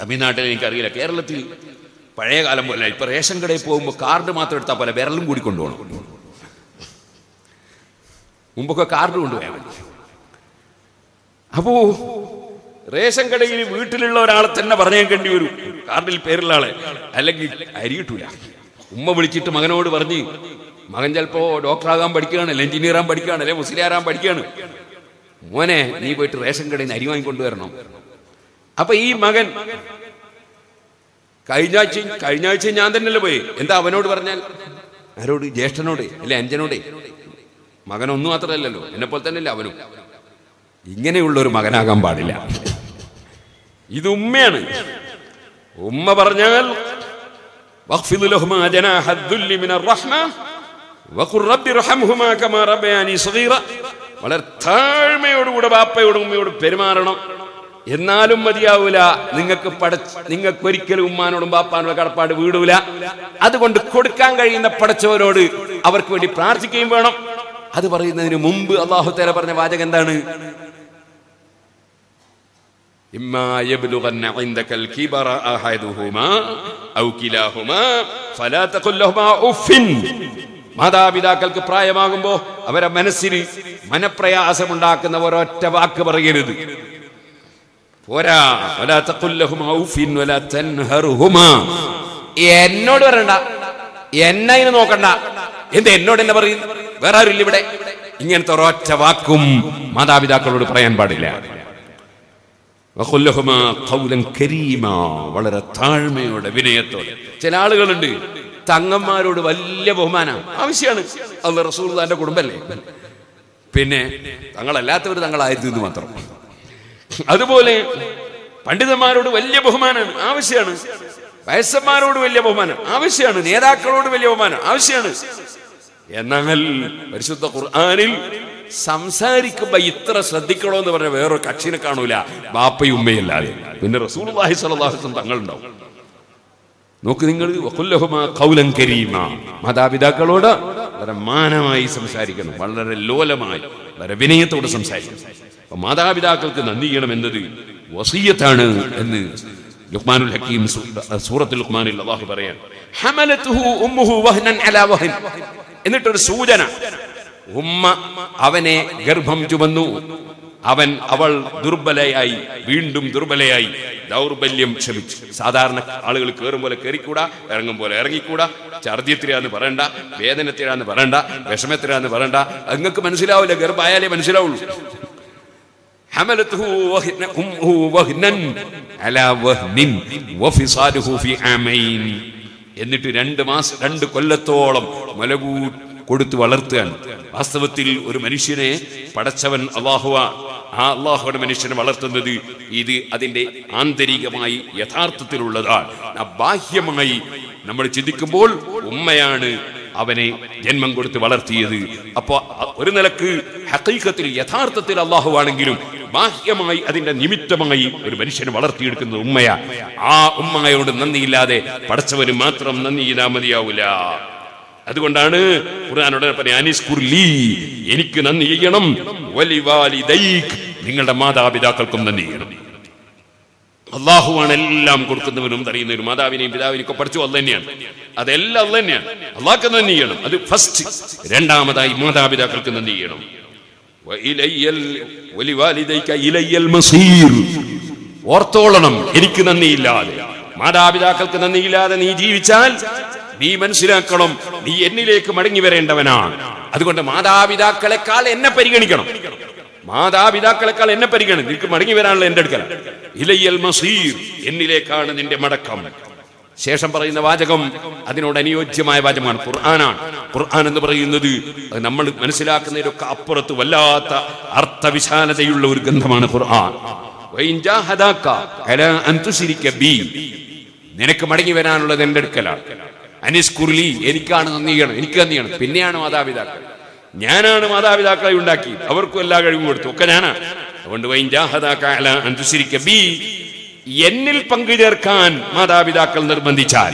തമിഴ്നാട്ടിൽ എനിക്കറിയില്ല, കേരളത്തിൽ പഴയ കാലം പോലെ ഇപ്പൊ റേഷൻ കടയിൽ പോകുമ്പോൾ കാർഡ് മാത്രം എടുത്താൽ പോലെ വിരലും കൂടി കൊണ്ടുപോകണം. മുമ്പൊക്കെ കാർഡ് കൊണ്ടുപോയാൽ മതി. അപ്പോ റേഷൻ കടയിൽ വീട്ടിലുള്ള ഒരാളെ തന്നെ പറഞ്ഞേക്കേണ്ടി വരും, കാർഡിൽ പേരുള്ള ആളെ, അല്ലെങ്കിൽ അരി കിട്ടൂല. ഉമ്മ വിളിച്ചിട്ട് മകനോട് പറഞ്ഞ്, മകൻ ചിലപ്പോ ഡോക്ടറാകാൻ പഠിക്കുകയാണല്ലേ, എഞ്ചിനീയറാകാൻ പഠിക്കുകയാണല്ലേ, മുസ്ലിയാരാൻ പഠിക്കുകയാണ്, മോനെ നീ പോയിട്ട് റേഷൻ കടയിൽ നിന്ന് അരി വാങ്ങിക്കൊണ്ടുവരണം. അപ്പൊ ഈ മകൻ കഴിഞ്ഞ ആഴ്ച ഞാൻ തന്നെയല്ലേ പോയി, എന്താ അവനോട് പറഞ്ഞാൽ, ആരോട്, ജ്യേഷ്ഠനോട് അല്ലെ അഞ്ചനോടേ, മകനൊന്നും മാത്രമല്ലല്ലോ, എന്നെപ്പോലെ തന്നെയല്ലേ അവനും. ഇങ്ങനെയുള്ള ഒരു മകനാകാൻ പാടില്ല. ഇത് ഉമ്മയാണ്. ഉമ്മ പറഞ്ഞാൽ വളരെ താഴ്മയോടുകൂടെ ബാപ്പയോടും ഉമ്മയോടും പെരുമാറണം. എന്നാലും മതിയാവൂല, നിങ്ങൾക്കൊരിക്കലും ഉമ്മാനോടും ബാപ്പാനോടും കടപ്പാട് വീടൂല. അതുകൊണ്ട് കൊടുക്കാൻ കഴിയുന്ന പടച്ചവനോട് അവർക്ക് വേണ്ടി പ്രാർത്ഥിക്കുകയും വേണം. അത് പറയുന്നതിന് മുമ്പ് അല്ലാഹു തആല പറഞ്ഞ വാചകം എന്താണ്? ഇമ്മാ യബ്ലുഗന്ന ഇൻദകൽ കിബറ അഹദുഹുമാ ഔ കിലാഹുമാ ഫലാ തഖുൽ ലഹുമാ ഉഫ്ഫിൻ. മാതാപിതാക്കൾക്ക് പ്രായമാകുമ്പോൾ അവരെ മനസ്സിന് മനപ്രയാസമുണ്ടാക്കുന്ന ഒരൊറ്റ വാക്ക് പറയരുത്. പോരാ, ഫലാ തഖുൽ ലഹുമാ ഉഫ്ഫിൻ വലാ തൻഹർഹുമാ. എന്നോട് പറയണ്ട, എന്നതിന് നോക്കണ്ട, എന്ത് എന്നോട് എന്നെ പറയും, വേറെ ആരും ഇവിടെ. ഇങ്ങനത്തെ ഒരൊറ്റ വാക്കും മാതാപിതാക്കളോട് പറയാൻ പാടില്ല. വളരെ താഴ്മയോടെ വിനയത്തോടെ ചില ആളുകളുണ്ട് തങ്ങന്മാരോട് വലിയ ബഹുമാനം ആവശ്യമാണ്. അത് റസൂലുള്ളാഹിന്റെ കുടുംബല്ലേ, പിന്നെ തങ്ങളല്ലാത്തവർ തങ്ങളായിരുന്നു എന്ന് മാത്രം. അതുപോലെ പണ്ഡിതന്മാരോട് വലിയ ബഹുമാനം ആവശ്യമാണ്, വയസ്സന്മാരോട് വലിയ ബഹുമാനം ആവശ്യമാണ്, നേതാക്കളോട് വലിയ ബഹുമാനം ആവശ്യമാണ്. എന്നാൽ പരിശുദ്ധ ഖുർആനിൽ സംസാരിക്കുമ്പോ ഇത്ര ശ്രദ്ധിക്കണോ എന്ന് പറഞ്ഞ വേറൊരു കക്ഷിനെ കാണൂല, ബാപ്പയും ഉമ്മയല്ലാതെ. പിന്നെ റസൂലുള്ളാഹി സ്വല്ലല്ലാഹു അലൈഹി വസല്ലം തങ്ങളുണ്ടോ? നോക്ക് നിങ്ങൾ, ഖൗലൻ കരീമ, മാതാപിതാക്കളോട് വളരെ മാനമായി സംസാരിക്കണം, വളരെ ലോലമായി വളരെ വിനയത്തോട് സംസാരിക്കണം. അപ്പൊ മാതാപിതാക്കൾക്ക് നന്ദി ചെയ്യണം എന്നത് വസിയ്യത്താണ് എന്ന് ലുഖ്മാനുൽ ഹക്കീം സൂറത്തുൽ ലുഖ്മാനിൽ അല്ലാഹു പറയാൻ. ഹമലതുഹു ഉമ്മുഹു വഹ്നൻ അലാ വഹ്ൻ, എന്നിട്ടൊരു സൂചന. ഉമ്മ അവനെ ഗർഭം ചുമന്നു, അവൾ ദുർബലയായി, വീണ്ടും ദുർബലയായി, ദൗർബല്യം ക്ഷമിച്ചു. സാധാരണ ആളുകൾ കയറും പോലെ കയറിക്കൂടാ, ഇറങ്ങും പോലെ ഇറങ്ങിക്കൂടാ, ഛർദ്ദിത്തിരാന്ന് പറയണ്ട, വേദനത്തിരാന്ന് പറയണ്ട, വിഷമത്തിരാന്ന് പറയണ്ട. നിങ്ങൾക്ക് മനസ്സിലാവില്ല, ഗർഭമായാലേ മനസ്സിലാവുള്ളൂ. എന്നിട്ട് 2 മാസം 2 കൊല്ലത്തോളം മുലകൂ കൊടുത്ത് വളർത്തുകയാണ്. വാസ്തവത്തിൽ ഒരു മനുഷ്യനെ പടച്ചവൻ അല്ലാഹുവാണ്. ആ അല്ലാഹുവാണ് മനുഷ്യനെ വളർത്തുന്നത്. ഇത് അതിൻ്റെ ആന്തരികമായി യഥാർത്ഥത്തിലുള്ളതാണ്. ബാഹ്യമായി നമ്മൾ ചിന്തിക്കുമ്പോൾ ഉമ്മയാണ് അവനെ ജന്മം കൊടുത്ത് വളർത്തിയത്. അപ്പോൾ ഒരു നിലക്ക് ഹഖീഖത്തിൽ യഥാർത്ഥത്തിൽ അല്ലാഹുവാണെങ്കിലും ബാഹ്യമായി അതിന്റെ നിമിത്തമായി ഒരു മനുഷ്യനെ വളർത്തിയെടുക്കുന്നത് ഉമ്മയാ. ആ ഉമ്മയോട് നന്ദിയില്ലാതെ പടച്ചവന് മാത്രം നന്ദി ചെയ്താൽ മതിയാവില്ല. അതുകൊണ്ടാണ് എനിക്ക് നന്ദി ചെയ്യണം, നിങ്ങളുടെ മാതാപിതാക്കൾക്കും നന്ദി ചെയ്യണം. അള്ളാഹുവാണ് എല്ലാം കൊടുക്കുന്നവനും തറിയുന്നവരും. മാതാവിനെയും പിതാവിനെയും ഒക്കെ പഠിച്ചു അല്ല തന്നെയാണ്, അതെല്ലാം അല്ല തന്നെയാണ്. അള്ളാഹ്ക്ക് നന്ദി ചെയ്യണം, അത് ഫസ്റ്റ്. രണ്ടാമതായി മാതാപിതാക്കൾക്ക് നന്ദി ചെയ്യണം. ഓർത്തോളണം, എനിക്ക് നന്ദിയില്ലാതെ, മാതാപിതാക്കൾക്ക് നന്ദിയില്ലാതെ നീ ജീവിച്ചാൽ നീ മനസ്സിലാക്കണം നീ എന്നിലേക്ക് മടങ്ങി വരേണ്ടവനാണ്. അതുകൊണ്ട് മാതാപിതാക്കളെക്കാൾ എന്നെ പരിഗണിക്കണം, മാതാപിതാക്കളെക്കാൾ എന്നെ പരിഗണിക്കണം. നിനക്ക് മടങ്ങി വരാനുള്ള എന്റെ അടുക്കൽ, ഇലയൽ മസീർ, എന്നിലേക്കാണ് നിന്റെ മടക്കം. ശേഷം പറയുന്ന വാചകം അതിനോട് അനുയോജ്യമായ വാചകമാണ്, ഖുർആനാണ്. ഖുർആൻ എന്ന് പറയുന്നത് നമ്മൾ മനസ്സിലാക്കുന്നതിലൊക്കെ അപ്പുറത്ത് വല്ലാത്ത അർത്ഥവിശാലതയുള്ള ഒരു ഗ്രന്ഥമാണ് ഖുർആൻ. നിനക്ക് മടങ്ങി വരാനുള്ളത് എന്റെ അടുക്കലാണ്. അനിസ്കുർലി, എനിക്കാണ് നന്ദി ചെയ്യണം, എനിക്ക് നന്ദി ചെയ്യണം. പിന്നെയാണ് മാതാപിതാക്കൾ. ഞാനാണ് മാതാപിതാക്കളെ ഉണ്ടാക്കി, അവർക്കും എല്ലാ കഴിവും കൊടുത്തു, ഒക്കെ ഞാനാണ്. അതുകൊണ്ട് അനുസരിക്കീ എന്നിൽ പങ്കുചേർക്കാൻ മാതാപിതാക്കൾ നിർബന്ധിച്ചാൽ,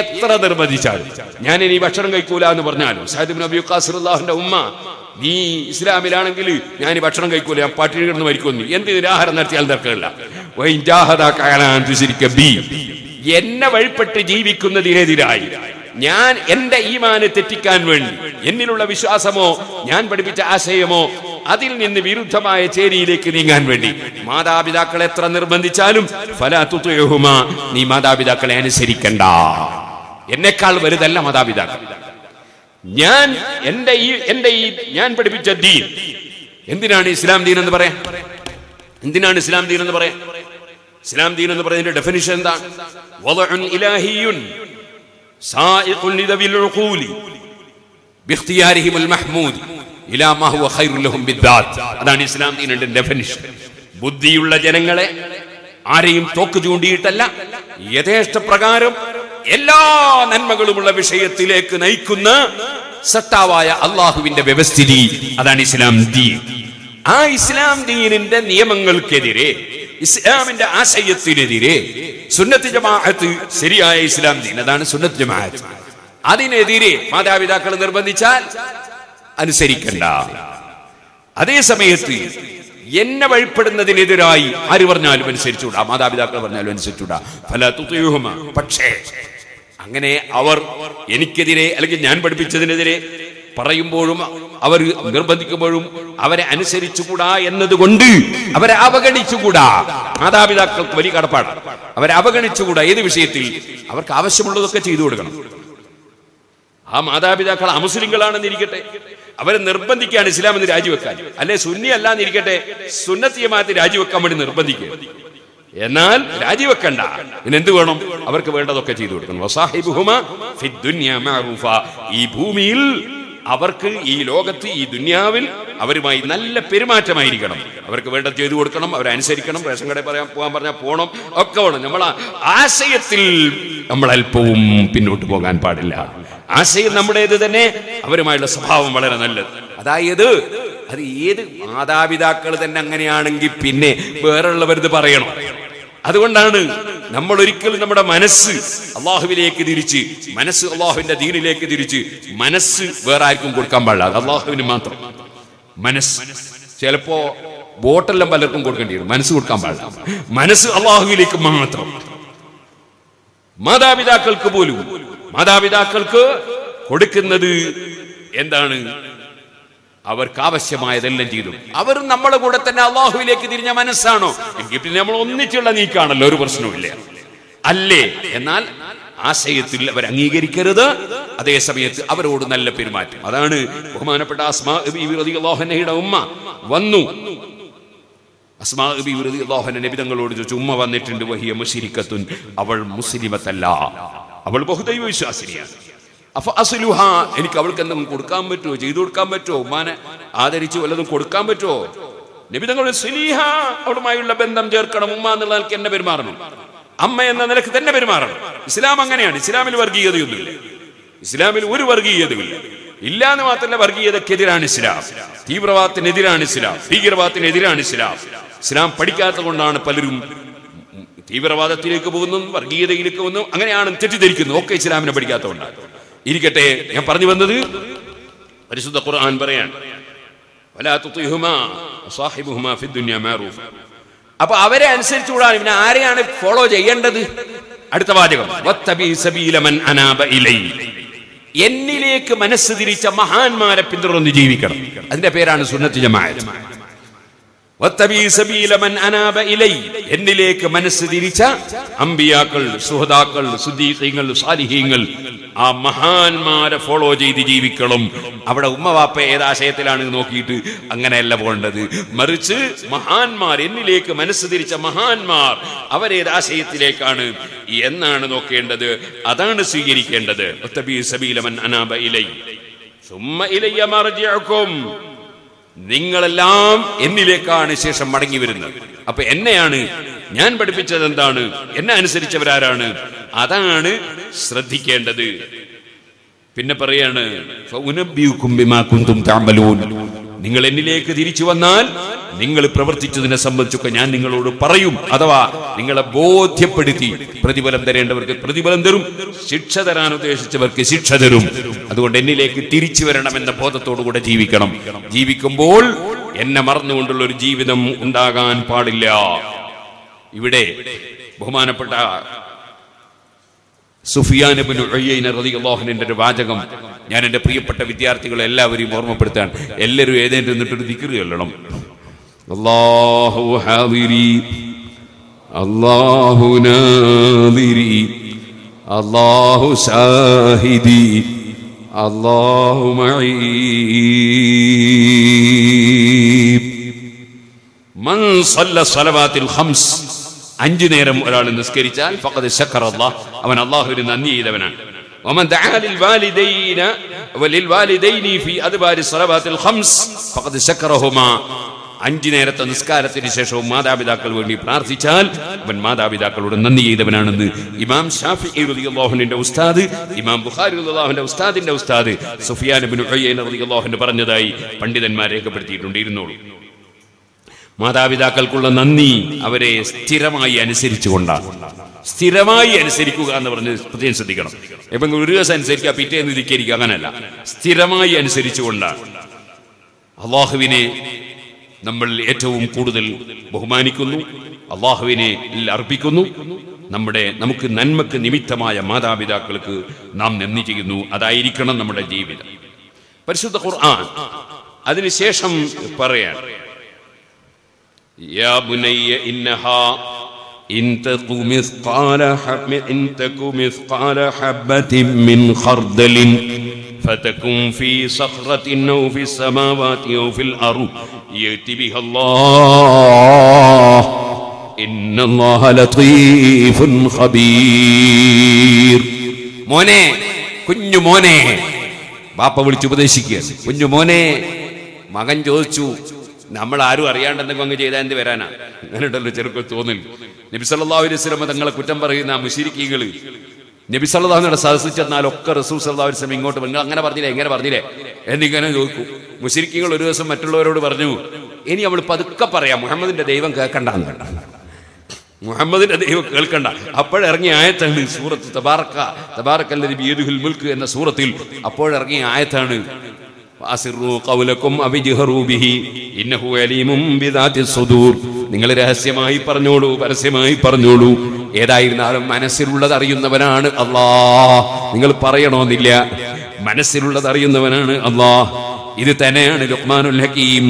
എത്ര നിർബന്ധിച്ചാലും, ഞാൻ ഇനി ഭക്ഷണം കഴിക്കൂല എന്ന് പറഞ്ഞാലും, സഅദ് ഇബ്നു അബീ വഖാസ് റളിയല്ലാഹുവിന്റെ ഉമ്മ നീ ഇസ്ലാമിലാണെങ്കിൽ ഞാൻ ഭക്ഷണം കഴിക്കൂല, ഞാൻ പട്ടിണി കിടന്ന് മരിക്കുന്നു, എന്ത് നിരാഹാരം നടത്തിയാൽ തർക്കമില്ല. എന്നെ വഴിപ്പെട്ട് ജീവിക്കുന്നതിനെതിരായി, ഞാൻ എന്റെ ഈമാനെ തെറ്റിക്കാൻ വേണ്ടി എന്നിലുള്ള വിശ്വാസമോ ഞാൻ പഠിപ്പിച്ച ആശയമോ അതിൽ നിന്ന് വിരുദ്ധമായ ചേരിയിലേക്ക് നീങ്ങാൻ വേണ്ടി മാതാപിതാക്കൾ എത്ര നിർബന്ധിച്ചാലും ഫലാ തുതിഉഹുമാ, നീ മാതാപിതാക്കളെ അനുസരിക്കണ്ട. എന്നെക്കാൾ വലുതല്ല മാതാപിതാക്കൾ. ഞാൻ പഠിപ്പിച്ച ദീൻ, എന്തിനാണ് ഇസ്ലാം ദീൻ എന്ന് പറയാ? എന്തിനാണ് ഇസ്ലാം ദീൻ എന്ന് പറയാ? ഇസ്ലാം ദീൻ എന്ന് പറയുന്നതിന്റെ ഡെഫിനിഷൻ എന്താണ്? വളഉൻ ഇലാഹിയുൻ സായിഖുൻ ലിദവിൽ ഉഖൂലി ബിഖ്തിയാരിഹിൽ മഹ്മൂദ് ഇലാ മാ ഹുവ ഖൈറു ലഹും ബിദ്ദാത്ത്. അതാണ് ഇസ്ലാം ദീനിന്റെ ഡെഫിനിഷൻ. ബുദ്ധിയുള്ള ജനങ്ങളെ ആരെയും തോക്ക് ചൂണ്ടിയിട്ടല്ല, യഥേഷ്ടപ്രകാരം എല്ലാ നന്മകളുമുള്ള വിഷയത്തിലേക്ക് നയിക്കുന്ന സത്താവായ അള്ളാഹുവിന്റെ വ്യവസ്ഥിതി. അതാണ് ഇസ്ലാം ദീൻ. ആ ഇസ്ലാം ദീനിന്റെ നിയമങ്ങൾക്കെതിരെ, ഇസ്ലാമിന്റെ ആശയത്തിനെതിരെ സുന്നത്ത് ജമാഅത്ത്, ശരിയായ ഇസ്ലാം ദീൻ അതാണ് സുന്നത്ത് ജമാഅത്ത്, അതിനെതിരെ മാതാപിതാക്കൾ നിർബന്ധിച്ചാൽ അനുസരിക്കണ്ട. അതേ സമയത്ത് എന്നെ വഴിപ്പെടുന്നതിനെതിരായി ആര് പറഞ്ഞാലും അനുസരിച്ചുകൂടാ, മാതാപിതാക്കൾ പറഞ്ഞാലും അനുസരിച്ചുകൂടാ. ഫലാ തുതിഉഹുമാ, പക്ഷേ അങ്ങനെ അവർ എനിക്കെതിരെ അല്ലെങ്കിൽ ഞാൻ പഠിപ്പിച്ചതിനെതിരെ പറയുമ്പോഴും അവർ നിർബന്ധിക്കുമ്പോഴും അവരെ അനുസരിച്ചുകൂടാ എന്നതുകൊണ്ട് അവരെ അവഗണിച്ചുകൂടാ. മാതാപിതാക്കൾക്ക് വലിയ കടപ്പാടാണ്, അവരെ അവഗണിച്ചുകൂടാ. ഏത് വിഷയത്തിൽ? അവർക്ക് ആവശ്യമുള്ളതൊക്കെ ചെയ്തു കൊടുക്കണം, മാതാപിതാക്കൾ അമുസ്ലിങ്ങളാണെന്ന് ഇരിക്കട്ടെ, അവരെ നിർബന്ധിക്കുകയാണ് ഇസ്ലാം എന്ന് രാജിവെക്കാൻ, അല്ലെ സുന്നി അല്ലാന്ന് ഇരിക്കട്ടെ സുന്നത്ത് ജമാഅത്ത് രാജിവെക്കാൻ വേണ്ടി നിർബന്ധിക്കുക. എന്നാൽ രാജിവെക്കണ്ട, പിന്നെ എന്ത് വേണം? അവർക്ക് വേണ്ടതൊക്കെ ചെയ്തു കൊടുക്കണം. വസാഹിബുഹുമാ ഫിദ്ദുനിയാ മഅറൂഫാ, ഈ ഭൂമിയിൽ അവർക്ക്, ഈ ലോകത്ത്, ഈ ദുനിയാവിൽ അവരുമായി നല്ല പെരുമാറ്റമായിരിക്കണം. അവർക്ക് വേണ്ട ചെയ്തു കൊടുക്കണം, അവരനുസരിക്കണം. റേഷൻ കടയിൽ പറയാൻ പോകാൻ പറഞ്ഞാൽ പോകണം, ഒക്കെ വേണം. നമ്മൾ ആശയത്തിൽ നമ്മൾ അല്പവും പിന്നോട്ട് പോകാൻ പാടില്ല. ആശയം നമ്മുടേത് തന്നെ, അവരുമായുള്ള സ്വഭാവം വളരെ നല്ലത്. അതായത് അത് ഏത് മാതാപിതാക്കൾ തന്നെ അങ്ങനെയാണെങ്കിൽ പിന്നെ വേറെയുള്ളവരിത് പറയണം. അതുകൊണ്ടാണ് നമ്മൾ ഒരിക്കലും നമ്മുടെ മനസ്സ് അള്ളാഹുവിലേക്ക് തിരിച്ച്, മനസ്സ് അള്ളാഹുവിന്റെ ദീനിലേക്ക് തിരിച്ച് മനസ്സ് വേറെ ആർക്കും കൊടുക്കാൻ പാടില്ല, അള്ളാഹുവിന് മാത്രം മനസ്സ്. ചിലപ്പോ ബോട്ടെല്ലാം പലർക്കും കൊടുക്കേണ്ടി വരും, മനസ്സ് കൊടുക്കാൻ പാടില്ല. മനസ്സ് അള്ളാഹുവിലേക്ക് മാത്രം. മാതാപിതാക്കൾക്ക് പോലും മാതാപിതാക്കൾക്ക് കൊടുക്കുന്നത് എന്താണ്? അവർക്ക് ആവശ്യമായതെല്ലാം ചെയ്തു. അവർ നമ്മളെ കൂടെ തന്നെ അള്ളാഹുവിലേക്ക് തിരിഞ്ഞ മനസ്സാണോ എങ്കിൽ പിന്നെ നമ്മൾ ഒന്നിച്ചുള്ള നീക്കാണല്ലോ, ഒരു പ്രശ്നവുമില്ല അല്ലേ. എന്നാൽ ആശയത്തിൽ അവർ അംഗീകരിക്കരുത്, അതേ സമയത്ത് അവരോട് നല്ല പെരുമാറ്റം. അതാണ് ബഹുമാനപ്പെട്ട അസ്മാ ബീവി റളിയല്ലാഹു അൻഹയുടെ ഉമ്മ വന്നു. അസ്മാ ബീവി റളിയല്ലാഹു അൻഹ നബി തങ്ങളോട് ചോദിച്ചു, ഉമ്മ വന്നിട്ടുണ്ട്, വഹിയ മുശ്രിക്കത്തുൻ, അവൾ മുസ്ലിമത്തല്ല, അവൾ ബഹുദൈവ വിശ്വാസിനിയാണ്. അപ്പൊ അസുലുഹ, എനിക്ക് അവൾക്ക് എന്തെങ്കിലും കൊടുക്കാൻ പറ്റുമോ, ചെയ്തു കൊടുക്കാൻ പറ്റുമോ, ഉമ്മാനെ ആദരിച്ചു വല്ലതും കൊടുക്കാൻ പറ്റുമോ, നബി തങ്ങളുടെ സുലീഹ, അവളുമായുള്ള ബന്ധം ചേർക്കണം, ഉമ്മ എന്നുള്ള നിലക്ക് എന്നെ പെരുമാറണം, അമ്മ എന്ന നിലക്ക് തന്നെ പെരുമാറണം. ഇസ്ലാം അങ്ങനെയാണ്. ഇസ്ലാമിൽ വർഗീയതയൊന്നുമില്ല, ഇസ്ലാമിൽ ഒരു വർഗീയതയില്ല. ഇല്ലാന്ന് മാത്രമല്ല, വർഗീയതക്കെതിരാണ് ഇസ്ലാം, തീവ്രവാദത്തിനെതിരാണ് ഇസ്ലാം, ഭീകരവാദത്തിനെതിരാണ് ഇസ്ലാം. ഇസ്ലാം പഠിക്കാത്തത് കൊണ്ടാണ് പലരും തീവ്രവാദത്തിലേക്ക് പോകുന്നതും വർഗീയതയിലേക്ക് പോകുന്നതും അങ്ങനെയാണ് തെറ്റിദ്ധരിക്കുന്നത്, ഒക്കെ ഇസ്ലാമിനെ പഠിക്കാത്തതുകൊണ്ടാണ്. ഇരിക്കട്ടെ, ഞാൻ പറഞ്ഞു വന്നത് പരിശുദ്ധ ഖുർആൻ പറയാണ്, വലാ തുതിഹുമാ വസാഹിബുഹുമാ ഫിദ്ദുനിയാ മഅറൂഫ. അപ്പോൾ അവരെ അനുസരിച്ചു കൂടാ, പിന്നെ ആരെയാണ് ഫോളോ ചെയ്യേണ്ടത്? അടുത്ത വാചകം, വത്തബി സബീല മൻ അനാബ ഇലൈ, എന്നിലേക്ക് മനസ്സ് തിരിച്ച മഹാന്മാരെ പിന്തുടർന്ന് ജീവിക്കണം. അതിന്റെ പേരാണ് സുന്നത്ത് ജമാഅത്ത്. വത്തബി സബീല മൻ അനാബ ഇലൈ, എന്നിലേക്ക് മനസ്സ് തിരിച്ച അമ്പിയാക്കൾ, സുഹദാക്കൾ, സുദ്ദീഖീങ്ങൾ, സാലിഹീങ്ങൾ, ആ മഹാന്മാരെ ഫോളോ ചെയ്ത് ജീവിക്കണം. അവിടെ ഉമ്മവാപ്പ ഏതാശയത്തിലാണ് നോക്കിയിട്ട് അങ്ങനെയല്ല പോകേണ്ടത്, മറിച്ച് മഹാന്മാർ, എന്നിലേക്ക് മനസ്സ് തിരിച്ച മഹാന്മാർ അവരേതാശയത്തിലേക്കാണ് എന്നാണ് നോക്കേണ്ടത്, അതാണ് സ്വീകരിക്കേണ്ടത്. നിങ്ങളെല്ലാം എന്നിലേക്കാണ് ശേഷം മടങ്ങി വരുന്നത്. അപ്പൊ എന്നെയാണ്, ഞാൻ പഠിപ്പിച്ചത് എന്താണ്, എന്നെ അനുസരിച്ചവരാരാണ്, അതാണ് ശ്രദ്ധിക്കേണ്ടത്. പിന്നെ പറയാണ്, നിങ്ങൾ എന്നിലേക്ക് തിരിച്ചു വന്നാൽ നിങ്ങൾ പ്രവർത്തിച്ചതിനെ സംബന്ധിച്ചൊക്കെ ഞാൻ നിങ്ങളോട് പറയും, അഥവാ നിങ്ങളെ ബോധ്യപ്പെടുത്തി. പ്രതിഫലം തരേണ്ടവർക്ക് പ്രതിഫലം തരും, ശിക്ഷ തരാൻ ഉദ്ദേശിച്ചവർക്ക് ശിക്ഷ തരും. അതുകൊണ്ട് എന്നിലേക്ക് തിരിച്ചു വരണം എന്ന ബോധത്തോടുകൂടെ ജീവിക്കണം. ജീവിക്കുമ്പോൾ എന്നെ മറന്നുകൊണ്ടുള്ള ഒരു ജീവിതം ഉണ്ടാകാൻ പാടില്ല. ഇവിടെ ബഹുമാനപ്പെട്ട സുഫിയാൻ ഇബ്നു ഉയൈന റളിയല്ലാഹു അൻഹുവിന്റെ ഒരു വാചകം ഞാൻ എൻ്റെ പ്രിയപ്പെട്ട വിദ്യാർത്ഥികളെ എല്ലാവരെയും ഓർമ്മപ്പെടുത്താൻ, എല്ലാവരും ഏതെങ്കിലും നിന്നിട്ടൊരു ദിക്ർ ചൊല്ലണം. അല്ലാഹു ഹാദിരി, അല്ലാഹു നാദിരി, അല്ലാഹു സാഹിദി, അല്ലാഹു മഈ, മൻ സല്ല സലവാത്തിൽ ഖംസ്, 5 നേരം ഒരാൾ നിസ്കരിച്ചാൽ ഫഖദ് ശക്കറ അല്ലാഹ്, അവൻ അല്ലാഹുവിന് നന്ദി ചെയ്തവനാണ്. വമൻ ദഅഅ ലിൽ വാലിദൈന വലിൽ വാലിദൈനി ഫീ അദ്ബാരി സ്വലാത്തിൽ ഖംസ് ഫഖദ് ശക്കറഹുമാ, 5 നേരത്തെ നിസ്കാരത്തിന് ശേഷവും മാതാപിതാക്കൾ വേണ്ടി പ്രാർത്ഥിച്ചാൽ അവൻ മാതാപിതാക്കളോട് നന്ദി ചെയ്തവനാണെന്ന് ഇമാം ശാഫിഈ റളിയല്ലാഹു അൻഹുവിന്റെ ഉസ്താദ്, ഇമാം ബുഖാരി റളിയല്ലാഹു അൻഹുവിന്റെ ഉസ്താദിന്റെ ഉസ്താദ് സുഫിയാൻ ഇബ്നു ഉയൈന റളിയല്ലാഹു അൻഹു പറഞ്ഞതായി പണ്ഡിതന്മാർ രേഖപ്പെടുത്തിയിട്ടുണ്ടായിരുന്നുള്ളൂ. മാതാപിതാക്കൾക്കുള്ള നന്ദി അവരെ സ്ഥിരമായി അനുസരിച്ചുകൊണ്ടാണ്. സ്ഥിരമായി അനുസരിക്കുക എന്ന് പറഞ്ഞ് പ്രത്യേകം ശ്രദ്ധിക്കണം. ഇപ്പൊ ഒരു ദിവസം അനുസരിക്കുക, പിറ്റേന്ന് ധിക്കരിക്കുക, അങ്ങനല്ല, സ്ഥിരമായി അനുസരിച്ചുകൊണ്ടാണ്. അള്ളാഹുവിനെ നമ്മൾ ഏറ്റവും കൂടുതൽ ബഹുമാനിക്കുന്നു, അള്ളാഹുവിനെ അർപ്പിക്കുന്നു. നമുക്ക് നന്മക്ക് നിമിത്തമായ മാതാപിതാക്കൾക്ക് നാം നന്ദി ചെയ്യുന്നു. അതായിരിക്കണം നമ്മുടെ ജീവിതം. പരിശുദ്ധ ഖുർആൻ അതിനുശേഷം പറയാൻ, يا بني إنها إن تك مثقال حبة من خردل فتكن في صخرة أو في السماوات أو في الأرض يأتي بها الله إن الله لطيف خبير. മോനെ, കുഞ്ഞു മോനെ, ബാപ്പ വിളിച്ചു ഉപദേശിക്കുകയാണ്. കുഞ്ഞു മോനെ, മകൻ ചോദിച്ചു, നമ്മൾ ആരും അറിയാണ്ടെന്നൊക്കെ അങ്ങ് ചെയ്താൽ എന്ത് വരാനാ? അങ്ങനെയുണ്ടല്ലോ ചെറുക്കം തോന്നൽ. നബി സല്ലല്ലാഹു അലൈഹി വസല്ലം തങ്ങളെ കുറ്റം പറയുന്ന മുശ്രിക്കുകൾ നബി സല്ലല്ലാഹു അലൈഹി സദസ്സിൽ ചെന്നാലൊക്കെ റസൂൽ സല്ലല്ലാഹു അലൈഹി വസല്ലം ഇങ്ങോട്ട് നിങ്ങൾ അങ്ങനെ പറഞ്ഞില്ലേ, എങ്ങനെ പറഞ്ഞില്ലേ എന്നിങ്ങനെ ചോദിക്കും. മുശ്രിക്കുകൾ ഒരു ദിവസം മറ്റുള്ളവരോട് പറഞ്ഞു, ഇനി നമ്മൾ പതുക്കെ പറയാം, മുഹമ്മദിന്റെ ദൈവം കേൾക്കണ്ടെന്ന്. മുഹമ്മദിന്റെ ദൈവം കേൾക്കണ്ട. അപ്പോഴിറങ്ങിയ ആയത്താണ് സൂറത്ത് തബാറക, തബാറകല്ലദീ ബിയദിഹിൽ മുൽക്ക് എന്ന സൂറത്തിൽ അപ്പോഴിറങ്ങിയ ആയത്താണ് അസിറു ഖൗലകും അബിജഹറു ബിഹി ഇന്നഹു അലീമും ബിദാതിസ് സുദൂർ. നിങ്ങൾ രഹസ്യമായി പറഞ്ഞോളൂ, പരസ്യമായി പറഞ്ഞോളൂ, ഏതായിരുന്നാലും മനസ്സിലുള്ളത് അറിയുന്നവനാണ് അല്ലാഹ്. നിങ്ങൾ പറയണമെന്നില്ല, മനസ്സിലുള്ളത് അറിയുന്നവനാണ് അല്ലാഹ്. ഇത് തന്നെയാണ് ലുഖ്മാനുൽ ഹക്കീം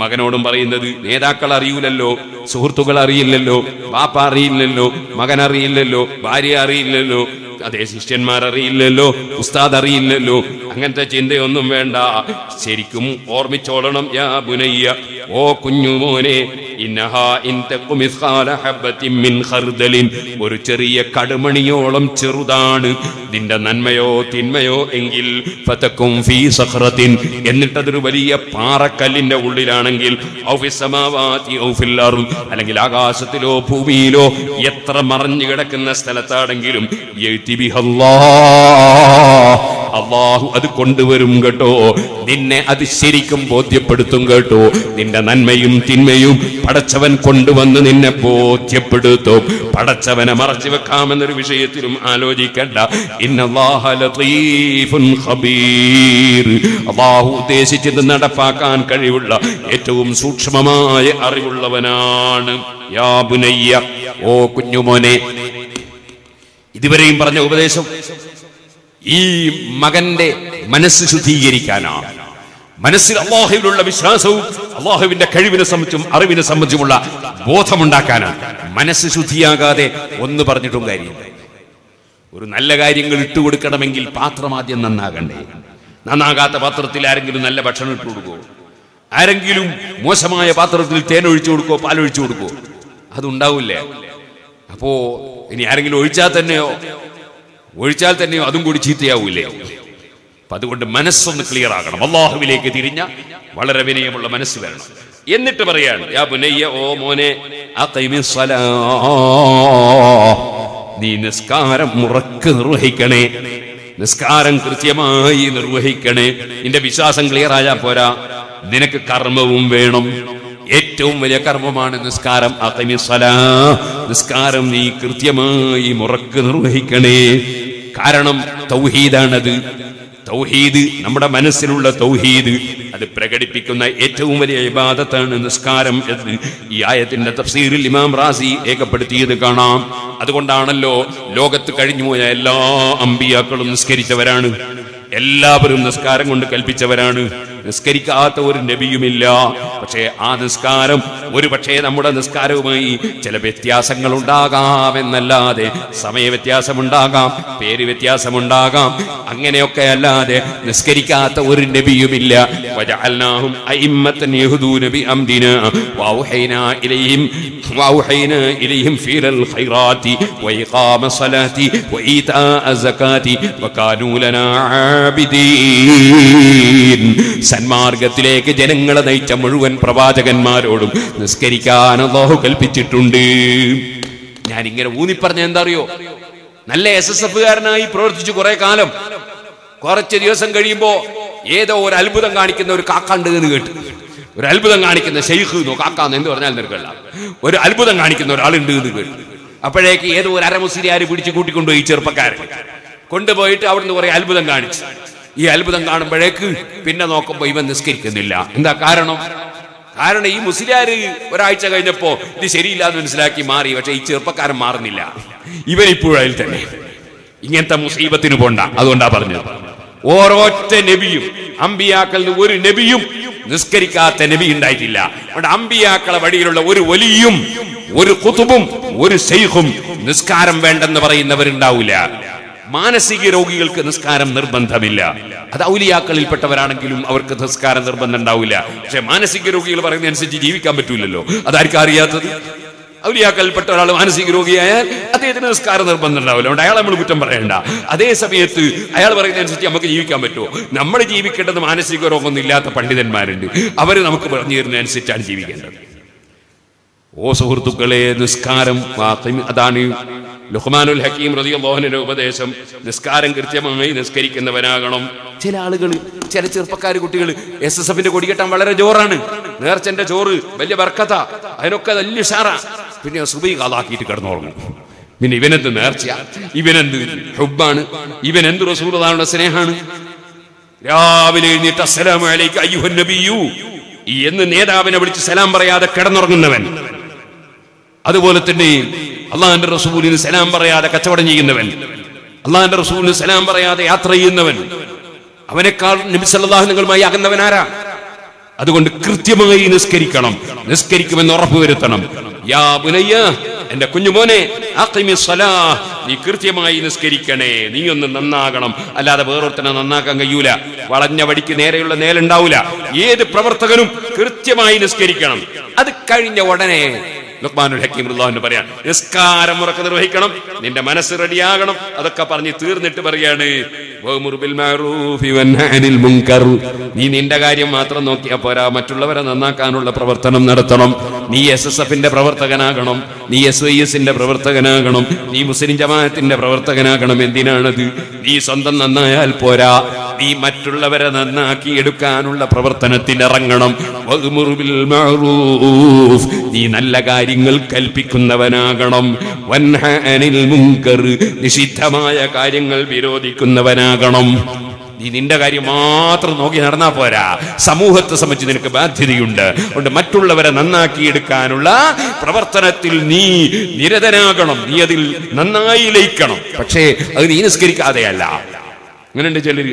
മകനോടും പറയുന്നത്. നേതാക്കൾ അറിയൂലല്ലോ, സുഹൃത്തുക്കൾ അറിയില്ലല്ലോ, ബാപ്പ അറിയില്ലല്ലോ, മകൻ അറിയില്ലല്ലോ, ഭാര്യ അറിയില്ലല്ലോ, അതേ ശിഷ്യന്മാരറിയില്ലല്ലോ, ഉസ്താദ് അറിയില്ലല്ലോ. അങ്ങനത്തെ ചിന്തയൊന്നും വേണ്ട, ശരിക്കും ഓർമ്മിച്ചോളണം. യാ ബുനയ്യ, ഓ കുഞ്ഞുമോനെ, ഇന്നഹാ ഇൻ തഖു മിസ്ഖാല ഹബ്ബത്തിൻ മിൻ ഖർദലിൻ, ഒരു ചെറിയ കടുമണിയോളം ചെറുതാണ് നിന്റെ നന്മയോ തിന്മയോ എങ്കിൽ ഫതകും ഫീ സഖറത്തിൻ, എന്നിട്ടതൊരു വലിയ പാറക്കല്ലിന്റെ ഉള്ളിലാണെങ്കിൽ ഔ ഫി സമാവാതി ഔ ഫിൽ അർദ്, അല്ലെങ്കിൽ ആകാശത്തിലോ ഭൂമിയിലോ എത്ര മറഞ്ഞു കിടക്കുന്ന സ്ഥലത്താണെങ്കിലും അല്ലാഹു അത് കൊണ്ടുവരും കേട്ടോ. നിന്നെ അത് ശരിക്കും ബോധ്യപ്പെടുത്തും കേട്ടോ. നിന്റെ നന്മയും തിന്മയും പടച്ചവൻ കൊണ്ടുവന്ന് നിന്നെ ബോധ്യപ്പെടുത്തും. പടച്ചവനെ മറച്ചു വെക്കാമെന്നൊരു വിഷയത്തിലും ആലോചിക്കണ്ട. ഇന്നല്ലാഹ ലതീഫുൻ ഖബീർ, അല്ലാഹു ഉദ്ദേശിച്ചത് നടപ്പാക്കാൻ കഴിവുള്ള ഏറ്റവും സൂക്ഷ്മമായ അറിവുള്ളവനാണ്. യാ ബുനയ്യ, ഓ കുഞ്ഞുമോനെ. ഇതുവരെയും പറഞ്ഞ ഉപദേശം ഈ മകന്റെ മനസ്സ് ശുദ്ധീകരിക്കാനാണ്. മനസ്സിൽ അല്ലാഹുവിലുള്ള വിശ്വാസവും അല്ലാഹുവിന്റെ കഴിവിനെ സംബന്ധിച്ചും അറിവിനെ സംബന്ധിച്ചുമുള്ള ബോധമുണ്ടാക്കാനാണ്. മനസ്സ് ശുദ്ധിയാകാതെ ഒന്ന് പറഞ്ഞിട്ടും കാര്യമില്ല. ഒരു നല്ല കാര്യങ്ങൾ ഇട്ടുകൊടുക്കണമെങ്കിൽ പാത്രം ആദ്യം നന്നാകണ്ടേ? നന്നാകാത്ത പാത്രത്തിൽ ആരെങ്കിലും നല്ല ഭക്ഷണം ഇട്ടു കൊടുക്കുമോ? ആരെങ്കിലും മോശമായ പാത്രത്തിൽ തേനൊഴിച്ചു കൊടുക്കുമോ, പാലൊഴിച്ചു കൊടുക്കുമോ? അതുണ്ടാവില്ല. അപ്പോ ഇനി ആരെങ്കിലും ഒഴിച്ചാൽ തന്നെയോ അതും കൂടി ചീത്തയാവൂലേ? അപ്പൊ അതുകൊണ്ട് മനസ്സൊന്ന് ക്ലിയർ ആകണം. അല്ലാഹുവിലേക്ക് തിരിഞ്ഞ വളരെ വിനയമുള്ള മനസ്സ് വരണം. എന്നിട്ട് പറയാണ്, യാ ബുനയ്യ, ഓ മോനെ, അഖിമിസ് സലാ, നീ നിസ്കാരം മുറക്ക് നിർവഹിക്കണേ, നിസ്കാരം കൃത്യമായി നിർവഹിക്കണേ. നിന്റെ വിശ്വാസം ക്ലിയർ ആയാൽ പോരാ, നിനക്ക് കർമ്മവും വേണം. ഏറ്റവും വലിയ കർമ്മമാണ് നിസ്കാരം. അഖിമിസ് സലാ, നിസ്കാരം നീ കൃത്യമായി മുറക്ക് നിർവഹിക്കണേ. കാരണം തൗഹീദാണത്. തൗഹീദ്, നമ്മുടെ മനസ്സിലുള്ള തൗഹീദ്, അത് പ്രകടിപ്പിക്കുന്ന ഏറ്റവും വലിയ ഇബാദത്താണ് നിസ്കാരം എന്ന് ഈ ആയത്തിന്റെ തഫ്സീറിൽ ഇമാം റാസി ഏകപ്പെടുത്തിയത് കാണാം. അതുകൊണ്ടാണല്ലോ ലോകത്ത് കഴിഞ്ഞുപോയ എല്ലാ അമ്പിയാക്കളും നിസ്കരിച്ചവരാണ്. എല്ലാവരും നിസ്കാരം കൊണ്ട് കൽപ്പിച്ചവരാണ്. നിസ്കരിക്കാത്ത ഒരു നബിയുമില്ല. പക്ഷേ ആ നിസ്കാരം ഒരു പക്ഷേ നമ്മുടെ നിസ്കാരവുമായി ചില വ്യത്യാസങ്ങൾ ഉണ്ടാകാമെന്നല്ലാതെ, സമയ വ്യത്യാസമുണ്ടാകാം, പേര് വ്യത്യാസമുണ്ടാകാം, അങ്ങനെയൊക്കെ അല്ലാതെ നിസ്കരിക്കാത്ത ഒരു നബിയുമില്ല. വജഅൽനാഹും അഇമ്മത്തൻ യഹ്ദൂന ബിഅംദിനാ വൗഹൈനാ ഇലൈഹിം ഫീൽ ഖൈറാത്തി വഇഖാമ സ്വലാത്തി വഇതാ അസ്സകാത്തി വകാനൂ ലനാ ആബിദീൻ. സന്മാർഗത്തിലേക്ക് ജനങ്ങളെ നയിച്ച മുഴുവൻ പ്രവാചകന്മാരോടും നിസ്കരിക്കാൻ അല്ലാഹു കൽപ്പിച്ചിട്ടുണ്ട്. ഞാൻ ഇങ്ങനെ ഊന്നിപ്പറഞ്ഞ എന്താ അറിയോ? നല്ല SSF കാരനായി പ്രവർത്തിച്ചു കുറെ കാലം. കുറച്ച് ദിവസം കഴിയുമ്പോ ഏതോ ഒരു അത്ഭുതം കാണിക്കുന്ന ഒരു കാക്കാണ്ട് എന്ന് കേട്ടു. ഒരു അത്ഭുതം കാണിക്കുന്ന ശൈഖ്, കാക്കാന്ന് എന്ന് പറഞ്ഞാൽ നിൽക്കല്ല, ഒരു അത്ഭുതം കാണിക്കുന്ന ഒരാളുണ്ട് എന്ന് കേട്ടു. അപ്പോഴേക്ക് ഏതോ ഒരു അരമുസ്ലിയാര് പിടിച്ചു കൂട്ടിക്കൊണ്ടുപോയി ചെറുപ്പക്കാരൻ കൊണ്ടുപോയിട്ട് അവിടുന്ന് കുറെ അത്ഭുതം കാണിച്ചു. ഈ അത്ഭുതം കാണുമ്പോഴേക്ക് പിന്നെ നോക്കുമ്പോ ഇവൻ നിസ്കരിക്കുന്നില്ല. എന്താ കാരണം? കാരണം ഈ മുസ്ലിയാര് ഒരാഴ്ച കഴിഞ്ഞപ്പോ ഇത് ശരിയില്ലാന്ന് മനസ്സിലാക്കി മാറി. പക്ഷെ ഈ ചെറുപ്പക്കാരൻ മാറുന്നില്ല, ഇവൻ ഇപ്പോഴും അതിൽ തന്നെ. ഇങ്ങനത്തെ മുസീബത്തിന് പോണ്ട. അതുകൊണ്ടാ പറഞ്ഞത്, ഓരോറ്റ നബിയും അമ്പിയാക്കളിൽ ഒരു നബിയും നിസ്കരിക്കാത്ത നബി ഉണ്ടായിട്ടില്ല. അവിടെ അമ്പിയാക്കളെ വഴിയിലുള്ള ഒരു വലിയും ഒരു ഖുതുബും ഒരു ശൈഖും നിസ്കാരം വേണ്ടെന്ന് പറയുന്നവരുണ്ടാവില്ല. മാനസിക രോഗികൾക്ക് നിസ്കാരം നിർബന്ധമില്ല. അത് ഔലിയാക്കളിൽപ്പെട്ടവരാണെങ്കിലും അവർക്ക് നിസ്കാരം നിർബന്ധം ഉണ്ടാവില്ല. പക്ഷെ മാനസിക രോഗികൾ പറയുന്നതനുസരിച്ച് ജീവിക്കാൻ പറ്റൂലല്ലോ. അതാർക്കും അറിയാത്തത്? ഔലിയാക്കളിൽപ്പെട്ട ഒരാൾ മാനസിക രോഗിയായാൽ അദ്ദേഹത്തിന് നിസ്കാരം നിർബന്ധം ഉണ്ടാവില്ല. അതുകൊണ്ട് അയാൾ നമ്മൾ കുറ്റം പറയണ്ട. അതേ സമയത്ത് അയാൾ പറയുന്നതനുസരിച്ച് നമുക്ക് ജീവിക്കാൻ പറ്റുമോ? നമ്മൾ ജീവിക്കേണ്ടത് മാനസിക രോഗമൊന്നും ഇല്ലാത്ത പണ്ഡിതന്മാരുണ്ട്. അവർ നമുക്ക് പറഞ്ഞു തരുന്നതനുസരിച്ചാണ് ജീവിക്കേണ്ടത്. ഓ സുഹൃത്തുക്കളെ, നിസ്കാരം അതാണ് ലുഖ്മാനുൽ ഹക്കീം റളിയല്ലാഹു അൻഹുവിന്റെ ഉപദേശം. നിസ്കാരം കൃത്യമായി നിസ്കരിക്കുന്നവനാകണം. ചില ആളുകൾ, ചില ചെറുപ്പക്കാർ, കുട്ടികൾ SSF കൊടികെട്ടാൻ വളരെ ജോറാണ്. നേർച്ചന്റെ ചോറ് വലിയ ബർക്കത്താ, അതിനൊക്കെ വലിയ ഉഷാറാ. പിന്നെ സുബഹി ഖളാക്കിയിട്ട് കിടന്നുറങ്ങും. പിന്നെ ഇവനെന്ത് നേർച്ച, ഇവനെന്ത് ഹുബ്ബാണ്, ഇവനെന്ത് റസൂലുള്ളാഹിയുടെ സ്നേഹമാണ്. രാവിലെ എഴുന്നേറ്റ് അസ്സലാമു അലൈക അയ്യുഹൻ നബിയു എന്ന് നേതാവിനെ വിളിച്ച് സലാം പറയാതെ കിടന്നുറങ്ങുന്നവൻ, അതുപോലെ തന്നെ അള്ളാഹുവിന്റെ റസൂലിന് സലാം പറയാതെ കച്ചവടം ചെയ്യുന്നവൻ, അള്ളാഹുവിന്റെ റസൂലിന് സലാം പറയാതെ യാത്ര ചെയ്യുന്നവൻ, അവനേക്കാൾ നബി സല്ലല്ലാഹു അലൈഹി വസല്ലമയെ അകന്നവൻ ആരാ? അതുകൊണ്ട് കൃത്യമായി നിസ്കരിക്കണം, നിസ്കരിക്കുമെന്ന് ഉറപ്പുവരുത്തണം. യാ ബുനയ്യ, എന്റെ കുഞ്ഞുമോനെ, അഖിമിസ് സലാഹ്, നീ കൃത്യമായി നിസ്കരിക്കണേ, നീ ഒന്ന് നന്നാകണം, അല്ലാതെ വേറൊരുത്തനെ നന്നാക്കാൻ കഴിയൂല. വളഞ്ഞ വടിക്ക് നേരെയുള്ള നേലുണ്ടാവൂല. ഏത് പ്രവർത്തകനും കൃത്യമായി നിസ്കരിക്കണം. അത് കഴിഞ്ഞ ഉടനെ ലുഖ്മാനുൽ ഹക്കീം റളിയല്ലാഹു അൻഹു പറയാണ്, നിസ്കാരം മുറക്ക് നിർവഹിക്കണം, നിന്റെ മനസ്സ് റെഡിയാകണം. അതൊക്കെ പറഞ്ഞ് തീർന്നിട്ട് പറയാണ്, വഅ്മുർ ബിൽ മഅ്റൂഫി വൻഹ അനിൽ മുൻകർ. നീ നിന്റെ കാര്യം മാത്രം നോക്കിയാൽ പോരാ, മറ്റുള്ളവരെ നന്നാക്കാനുള്ള പ്രവർത്തനം നടത്തണം. നീ SSF പ്രവർത്തകനാകണം, നീ SYS പ്രവർത്തകനാകണം, നീ മുസ്ലിം ജമാഅത്തിന്റെ പ്രവർത്തകനാകണം. എന്തിനാണത്? നീ സ്വന്തം നന്നായാൽ പോരാ, നീ മറ്റുള്ളവരെ നന്നാക്കി എടുക്കാനുള്ള പ്രവർത്തനത്തിനിറങ്ങണം. വഅ്മുർ ബിൽ മഅ്റൂഫ്, നീ നല്ല കാര്യങ്ങൾ കൽപ്പിക്കുന്നവനാകണം. വൻഹ അനിൽ മുൻകർ, നിഷിദ്ധമായ കാര്യങ്ങൾ വിരോധിക്കുന്നവനാകണം. നീ നിന്റെ കാര്യം മാത്രം നോക്കി നടന്നാ പോരാ, സമൂഹത്തെ സംബന്ധിച്ച് നിനക്ക് ബാധ്യതയുണ്ട്. അതുകൊണ്ട് മറ്റുള്ളവരെ നന്നാക്കിയെടുക്കാനുള്ള പ്രവർത്തനത്തിൽ നീ നിരതനാകണം, നീ അതിൽ നന്നായി ലയിക്കണം. പക്ഷേ അത് നീ നിസ്കരിക്കാതെയല്ല. അങ്ങനെയുണ്ട് ചിലർ.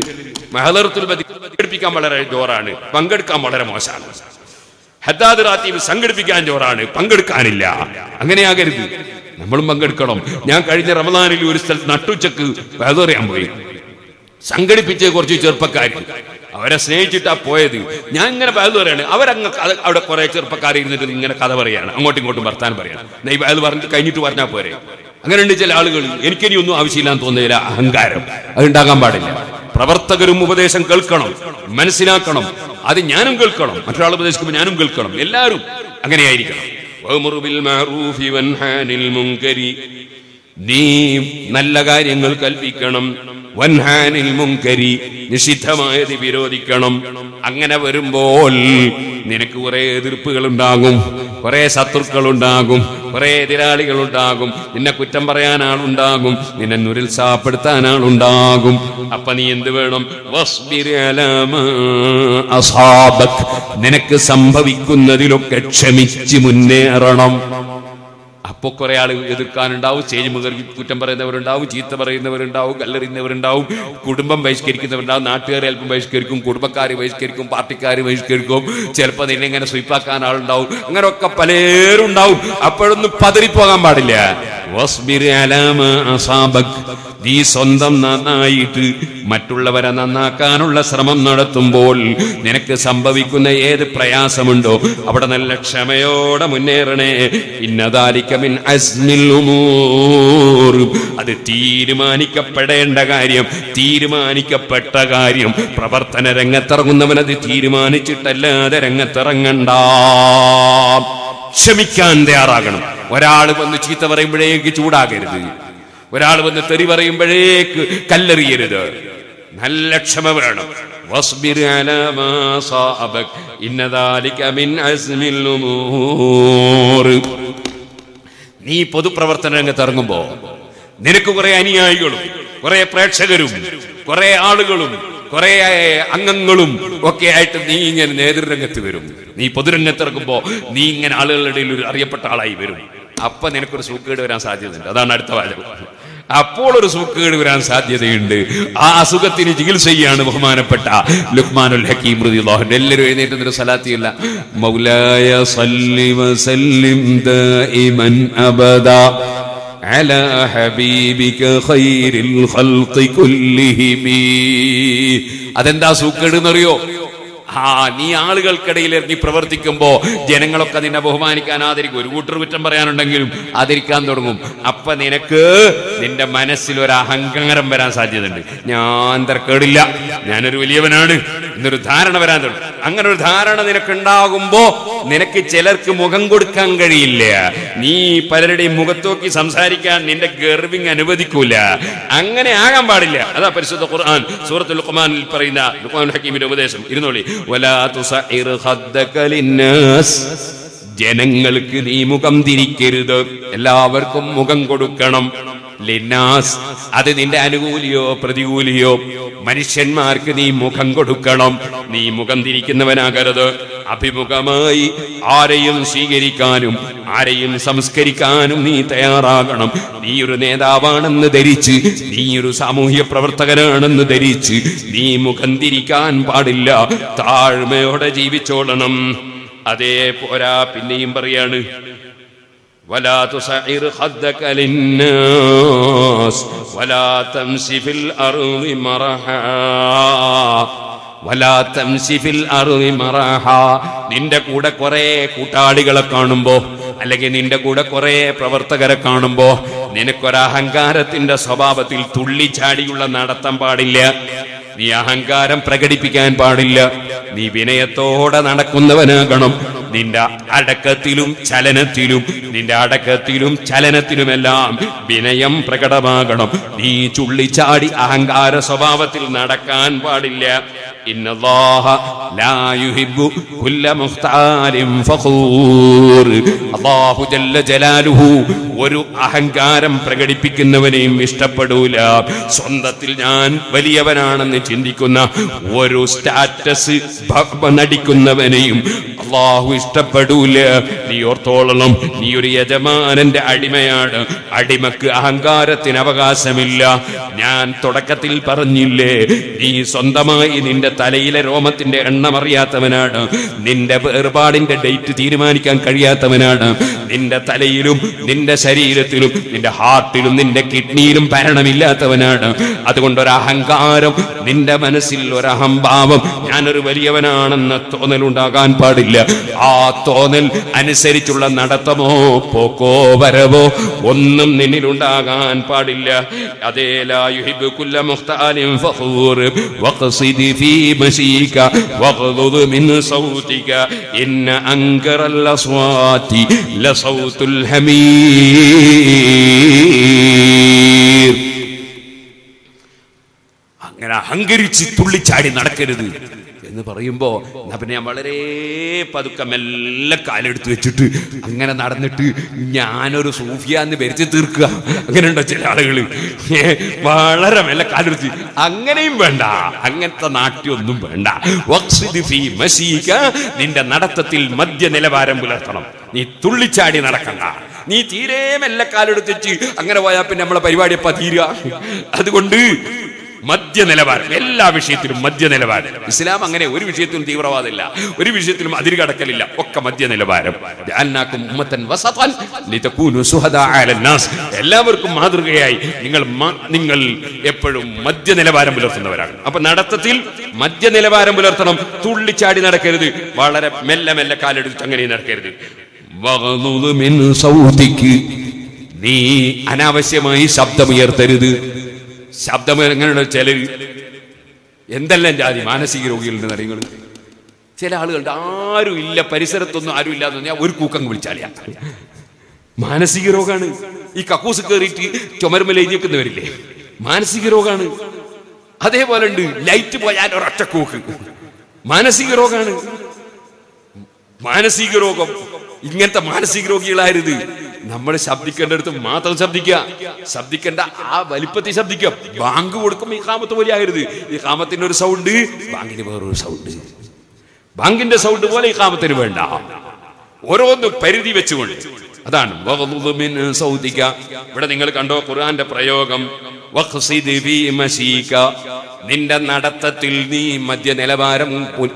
മഹലറത്തുൽ ബദീ പഠിപ്പിക്കാൻ വളരെ ജോറാണ്, പങ്കെടുക്കാൻ വളരെ മോശമാണ്. ഹദ്ദാദ് റാത്തീബ് സംഘടിപ്പിക്കാൻ ജോറാണ്, പങ്കെടുക്കാനില്ല. അങ്ങനെയാകരുത്, നമ്മളും പങ്കെടുക്കണം. ഞാൻ കഴിഞ്ഞ റമദാനിൽ ഒരു സ്ഥലത്ത് നട്ടുച്ചക്ക് വേദറിയാൻ പോയി. സംഘടിപ്പിച്ച കുറച്ച് ചെറുപ്പക്കാർ, അവരെ സ്നേഹിച്ചിട്ടാ പോയത്. ഞാൻ ഇങ്ങനെ വയൽ പറയാണ്, അവരങ്ങ് അവിടെ കുറെ ചെറുപ്പക്കാർ ഇരുന്നിട്ട് ഇങ്ങനെ കഥ പറയാണ്, അങ്ങോട്ടും ഇങ്ങോട്ടും വർത്താനം പറയാണ്. നെയ് വയൽ പറഞ്ഞിട്ട് കഴിഞ്ഞിട്ട് പറഞ്ഞാൽ പോരെ. അങ്ങനെയുണ്ട് ചില ആളുകൾ. എനിക്കിനി ഒന്നും ആവശ്യമില്ലാന്ന് തോന്നുന്നില്ല, അഹങ്കാരം അതുണ്ടാകാൻ പാടില്ല. പ്രവർത്തകരും ഉപദേശം കേൾക്കണം, മനസ്സിലാക്കണം. അത് ഞാനും കേൾക്കണം, മറ്റൊരാൾ ഉപദേശിക്കുമ്പോൾ ഞാനും കേൾക്കണം. എല്ലാവരും അങ്ങനെയായിരിക്കണം. നീ നല്ല കാര്യങ്ങൾ കൽപ്പിക്കണം, വൻഹാനിൽ മുൻകരി, നിഷിദ്ധമായത് വിരോധിക്കണം. അങ്ങനെ വരുമ്പോൾ നിനക്ക് കുറെ എതിർപ്പുകൾ ഉണ്ടാകും, കുറെ ശത്രുക്കൾ ഉണ്ടാകും, കുറെ എതിരാളികൾ ഉണ്ടാകും, നിന്നെ കുറ്റം പറയാൻ ആളുണ്ടാകും, നിന്നെ നിരുത്സാഹപ്പെടുത്താൻ ആളുണ്ടാകും. അപ്പൊ നീ എന്ത് വേണം? വസ്ബിരി അലാ മാ അസാബക്, നിനക്ക് സംഭവിക്കുന്നതിലൊക്കെ ക്ഷമിച്ച് മുന്നേറണം. അപ്പോൾ കുറെ ആൾ എതിർക്കാനുണ്ടാവും, സ്റ്റേജ് മുതൽ കുറ്റം പറയുന്നവരുണ്ടാവും, ചീത്ത പറയുന്നവരുണ്ടാവും, കല്ലെറിയുന്നവരുണ്ടാവും, കുടുംബം ബഹിഷ്കരിക്കുന്നവരുണ്ടാവും, നാട്ടുകാർ അല്പം ബഹിഷ്കരിക്കും, കുടുംബക്കാർ ബഹിഷ്കരിക്കും, പാർട്ടിക്കാർ ബഹിഷ്കരിക്കും, ചിലപ്പോൾ നിന്നെ ഇങ്ങനെ സ്വീപ്പാക്കാൻ ആളുണ്ടാവും. അങ്ങനെയൊക്കെ പലരും ഉണ്ടാവും. അപ്പോഴൊന്നും പതറിപ്പോകാൻ പാടില്ല. നീ സ്വന്തം നന്നായിട്ട് മറ്റുള്ളവരെ നന്നാക്കാനുള്ള ശ്രമം നടത്തുമ്പോൾ നിനക്ക് സംഭവിക്കുന്ന ഏത് പ്രയാസമുണ്ടോ അവിടെ നല്ല ക്ഷമയോടെ മുന്നേറണേ. ഇന്നദാലികമിൻ അസ്മിൽ ഉമൂർ, അത് തീരുമാനിക്കപ്പെടേണ്ട കാര്യം, തീരുമാനിക്കപ്പെട്ട കാര്യം. പ്രവർത്തന രംഗത്തിറങ്ങുന്നവനത് തീരുമാനിച്ചിട്ടല്ലാതെ രംഗത്തിറങ്ങണ്ട. ക്ഷമിക്കാൻ തയ്യാറാകണം. ഒരാൾ വന്ന് ചീത്ത പറയുമ്പോഴേക്ക് ചൂടാകരുത്, ഒരാൾ വന്ന് തെറി പറയുമ്പോഴേക്ക് കല്ലെറിയരുത്. നല്ല ക്ഷമ വേണം. നീ പൊതുപ്രവർത്തന രംഗത്ത് ഇറങ്ങുമ്പോ നിനക്ക് കുറെ അനുയായികളും കുറെ പ്രേക്ഷകരും കുറെ ആളുകളും കുറെ അംഗങ്ങളും ഒക്കെ ആയിട്ട് നീ ഇങ്ങനെ നേതൃരംഗത്ത് വരും. നീ പൊതുരംഗത്തിറക്കുമ്പോ നീ ഇങ്ങനെ ആളുകളുടെ ഇടയിൽ ഒരു അറിയപ്പെട്ട ആളായി വരും. അപ്പൊ നിനക്കൊരു സൂക്കേട് വരാൻ സാധ്യതയുണ്ട്. അതാണ് അടുത്ത വാചകം. അപ്പോൾ ഒരു സൂക്കേട് വരാൻ സാധ്യതയുണ്ട്. ആ അസുഖത്തിന് ചികിത്സയാണ് ബഹുമാനപ്പെട്ട ലുഖ്മാനുൽ ഹക്കീം റളിയല്ലാഹു അൻഹു. എല്ലാവരും എഴുന്നേറ്റ് സലാത്തില്ല. മൗലായ സല്ലി വസല്ലിം ദായിമൻ അബദാ, على حبيبك خير الخلق كلهم أذن سكر نريو നീ ആളുകൾക്കിടയിൽ ഇറങ്ങി പ്രവർത്തിക്കുമ്പോൾ ജനങ്ങളൊക്കെ നിന്നെ ബഹുമാനിക്കാൻ ആദരിക്കും. ഒരു കൂട്ടർ കുറ്റം പറയാനുണ്ടെങ്കിലും ആദരിക്കാൻ തുടങ്ങും. അപ്പൊ നിനക്ക് നിന്റെ മനസ്സിൽ ഒരു അഹങ്കാരം വരാൻ സാധ്യതയുണ്ട്. ഞാൻ തർക്കേടില്ല, ഞാനൊരു വലിയവനാണ് എന്നൊരു ധാരണ വരാൻ തുടങ്ങും. അങ്ങനെ ഒരു ധാരണ നിനക്കുണ്ടാകുമ്പോ നിനക്ക് ചിലർക്ക് മുഖം കൊടുക്കാൻ കഴിയില്ല. നീ പലരുടെയും മുഖത്തോക്കി സംസാരിക്കാൻ നിന്റെ ഗർവിങ് അനുവദിക്കൂല. അങ്ങനെ ആകാൻ പാടില്ല. അതാ പരിശുദ്ധ ഖുർആൻ സൂറത്തുൽ ലുഖ്മാനിൽ പറയുന്ന ലുഖ്മാനുൽ ഹക്കീമിന്റെ ഉപദേശം. ഇരുന്നോളി. ജനങ്ങൾക്ക് നീ മുഖം തിരിക്കരുത്, എല്ലാവർക്കും മുഖം കൊടുക്കണം. ലിന്നാസ്, അത് നിന്റെ അനുകൂലിയോ പ്രതികൂലിയോ, മനുഷ്യന്മാർക്ക് നീ മുഖം കൊടുക്കണം. നീ മുഖം തിരിക്കുന്നവനാകരുത്. അഭിമുഖമായി ആരെയും സ്വീകരിക്കാനും ആരെയും സംസ്കരിക്കാനും നീ തയ്യാറാകണം. നീ ഒരു നേതാവാണെന്ന് ധരിച്ച്, നീ ഒരു സാമൂഹ്യ പ്രവർത്തകനാണെന്ന് ധരിച്ച് നീ മുഖം തിരിക്കാൻ പാടില്ല. താഴ്മയോടെ ജീവിച്ചോളണം. അതേ പോരാ, പിന്നെയും പറയാണ് ولا تصعر خدك للناس ولا تمشي في الأرض مرحا ولا تمشي في الأرض مرحا. നിന്റെ കൂടെ കുറെ കൂട്ടാളികളെ കാണുമ്പോ അല്ലെങ്കിൽ നിന്റെ കൂടെ കുറെ പ്രവർത്തകരെ കാണുമ്പോ നിനക്കൊരഹങ്കാരത്തിന്റെ സ്വഭാവത്തിൽ തുള്ളിച്ചാടിയുള്ള നടത്തം പാടില്ല. നീ അഹങ്കാരം പ്രകടിപ്പിക്കാൻ പാടില്ല. നീ വിനയത്തോടെ നടക്കുന്നവനാകണം. നിന്റെ അടക്കത്തിലും ചലനത്തിലും എല്ലാം വിനയം പ്രകടമാകണം. നീ ചുള്ളിച്ചാടി അഹങ്കാര സ്വഭാവത്തിൽ നടക്കാൻ പാടില്ല. ഇന്നല്ലാഹ ലാ യുഹിബ്ബു കുല്ല മുഖ്താലിൻ ഫഖൂർ. അല്ലാഹു ജല്ല ജലാലുഹു ഒരു അഹങ്കാരം പ്രകടിപ്പിക്കുന്നവനെയും ഇഷ്ടപ്പെടൂല. സ്വന്തത്തിൽ ഞാൻ വലിയവനാണെന്ന് ചിന്തിക്കുന്ന ഒരു സ്റ്റാറ്റസ് നടിക്കുന്നവനെയും അല്ലാഹു ഇഷ്ടപ്പെടൂല. നീ ഓർത്തോളണം, നീ ഒരു യജമാനന്റെ അടിമയാണ്. അടിമക്ക് അഹങ്കാരത്തിന് അവകാശമില്ല. ഞാൻ തുടക്കത്തിൽ പറഞ്ഞില്ലേ, നീ സ്വന്തമായി നിന്റെ തലയിലെ രോമത്തിന്റെ എണ്ണം അറിയാത്തവനാണ്. നിന്റെ വേർപാടിന്റെ ഡേറ്റ് തീരുമാനിക്കാൻ കഴിയാത്തവനാണ്. നിന്റെ തലയിലും നിന്റെ ശരീരത്തിലും നിന്റെ ഹാർട്ടിലും നിന്റെ കിഡ്നിയിലും ഭരണമില്ലാത്തവനാണ്. അതുകൊണ്ടൊരു അഹങ്കാരം, നിന്റെ മനസ്സിൽ ഒരു അഹംഭാവം, ഞാനൊരു വലിയവനാണെന്ന തോന്നലുണ്ടാകാൻ പാടില്ല. ആ തോന്നൽ അനുസരിച്ചുള്ള നടത്തമോ പോക്കോ വരവോ ഒന്നും നിന്നിലുണ്ടാകാൻ പാടില്ല. അതേ, ലാ യുഹിബ്ബു കുല്ല മുഖ്താലിൻ ഫഖൂർ വഖ്സിദ് ഫീ മശീക വഗ്ളുദ് മിൻ സൗതിക ഇന്ന അൻകറൽ അസ്വാതി ലസൗതുൽ ഹമീർ. അങ്ങനെ അഹങ്കരിച്ച് തുള്ളിച്ചാടി നടക്കരുത് എന്ന് പറയുമ്പോ പിന്നെ ഞാൻ വളരെ പതുക്കം എല്ലാ കാലെടുത്ത് വെച്ചിട്ട് അങ്ങനെ നടന്നിട്ട് ഞാനൊരു സൂഫിയാന്ന് ഭരിച്ചു തീർക്കുക. അങ്ങനെയുണ്ടോ ചില ആളുകള്? വളരെ മെല്ലെ കാലെടുത്ത്. അങ്ങനെയും വേണ്ട, അങ്ങനത്തെ നാട്യൊന്നും വേണ്ട. നിന്റെ നടത്തത്തിൽ മധ്യ നിലവാരം പുലർത്തണം. നീ തുള്ളിച്ചാടി നടക്കണ്ട. നീ തീരെ മെല്ലെ കാലെടുത്തിട്ട് അങ്ങനെ പോയാൽ പിന്നെ നമ്മളെ പരിപാടി എപ്പ തീരുക? അതുകൊണ്ട് മധ്യ നിലവാരം, എല്ലാ വിഷയത്തിലും മധ്യ നിലവാരം. ഇസ്ലാം അങ്ങനെ ഒരു വിഷയത്തിലും തീവ്രവാദമില്ല, ഒരു വിഷയത്തിലും അതിര് കടക്കലില്ല. ഒക്കെ മധ്യ നിലവാരം. എല്ലാവർക്കും മാതൃകയായി നിങ്ങൾ എപ്പോഴും മധ്യ നിലവാരം പുലർത്തുന്നവരാണ്. അപ്പൊ നടത്തത്തിൽ മധ്യ നിലവാരം പുലർത്തണം. തുള്ളിച്ചാടി നടക്കരുത്. വളരെ മെല്ലെ മെല്ലെ കാലെടുത്ത് അങ്ങനെ നടക്കരുത്. നീ അനാവശ്യമായി ശബ്ദമുയർത്തരുത്. ശബ്ദമേങ്ങനെയുള്ള ചിലര് എന്തെല്ലാം ജാതി മാനസിക രോഗികളുടെ കാര്യങ്ങൾ. ചില ആളുകളുടെ ആരും ഇല്ല, പരിസരത്തൊന്നും ആരും ഇല്ലാന്ന് പറഞ്ഞാൽ ഒരു കൂക്കങ്ങ് വിളിച്ചാളിയാ മാനസിക രോഗമാണ്. ഈ കക്കൂസ് കയറിയിട്ട് ചുമരുമലേക്കുന്നവരില്ലേ, മാനസിക രോഗമാണ്. അതേപോലെ ഉണ്ട്, ലൈറ്റ് പോയാൽ ഒരൊറ്റ കൂക്ക്, മാനസിക രോഗമാണ്. മാനസിക രോഗം. ഇങ്ങനത്തെ മാനസിക രോഗികളായത് നമ്മൾ ശബ്ദിക്കേണ്ടടുത്ത് മാത്രം ശബ്ദിക്കേണ്ട. ആ വലിപ്പത്തിൽ ശബ്ദിക്കാം. ബാങ്ക് കൊടുക്കുമ്പോൾ ഇഖാമത്ത് പോലെ ആകരുത്. ഇഖാമത്തിന്റെ ഒരു സൗണ്ട്, ബാങ്കിന് വേറൊരു സൗണ്ട്. ബാങ്കിന്റെ സൗണ്ട് പോലെ ഇഖാമത്തിന് വേണ്ട. ഓരോന്നും പരിധി വെച്ചുകൊണ്ട്. അതാണ് ഇവിടെ നിങ്ങൾ കണ്ടോ ഖുർആന്റെ പ്രയോഗം. നിന്റെ നടത്തത്തിൽ നീ മധ്യ നിലവാരം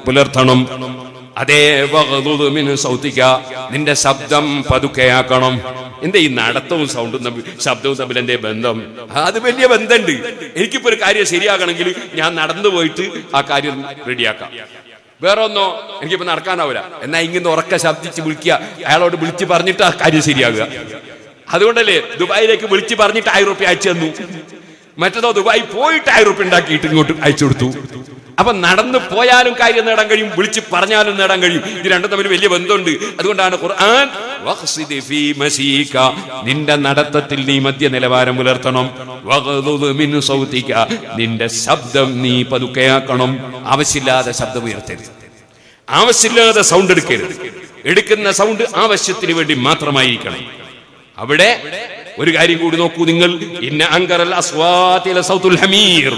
പുലർത്തണം. Ade Vagulu Min Sautika, Ninda Sabdam Padukea Kanam, in the Nadaton sound of the Sabdos of Bilende Bandam. Ada Belia Bandendi, Ekiper Karia Syria Ganagili, Yanadan the Voiti, Akari Rediaka. Verono and given Arcana, and I in Orca Sabdibukia, I allowed Bulti Barnita, Kadia Syria. Hadonale, Dubai like Bulti Barnita, Europe, I Chenu, Matado, the wife, poet, European Daki to go to Ichurtu. Upon Nadan the Poya and Kayan Narangari, Bulti Parna and Narangari, did under the Vilibandundi, Adonana Koran, Waxi de Fi, Masika, Ninda Nadata Tilimati and Elevara Mulertonum, Wagadu Minusautica, Ninda Sabdam Ni Padukea Conum, Avasila the Sabdavirte. Avasila the Sounded Kid, Edican the Sound Avasitri di Matra Maika. Abade, very guiding good no Kudingal, in Angarala Swatil Sautul Hamir.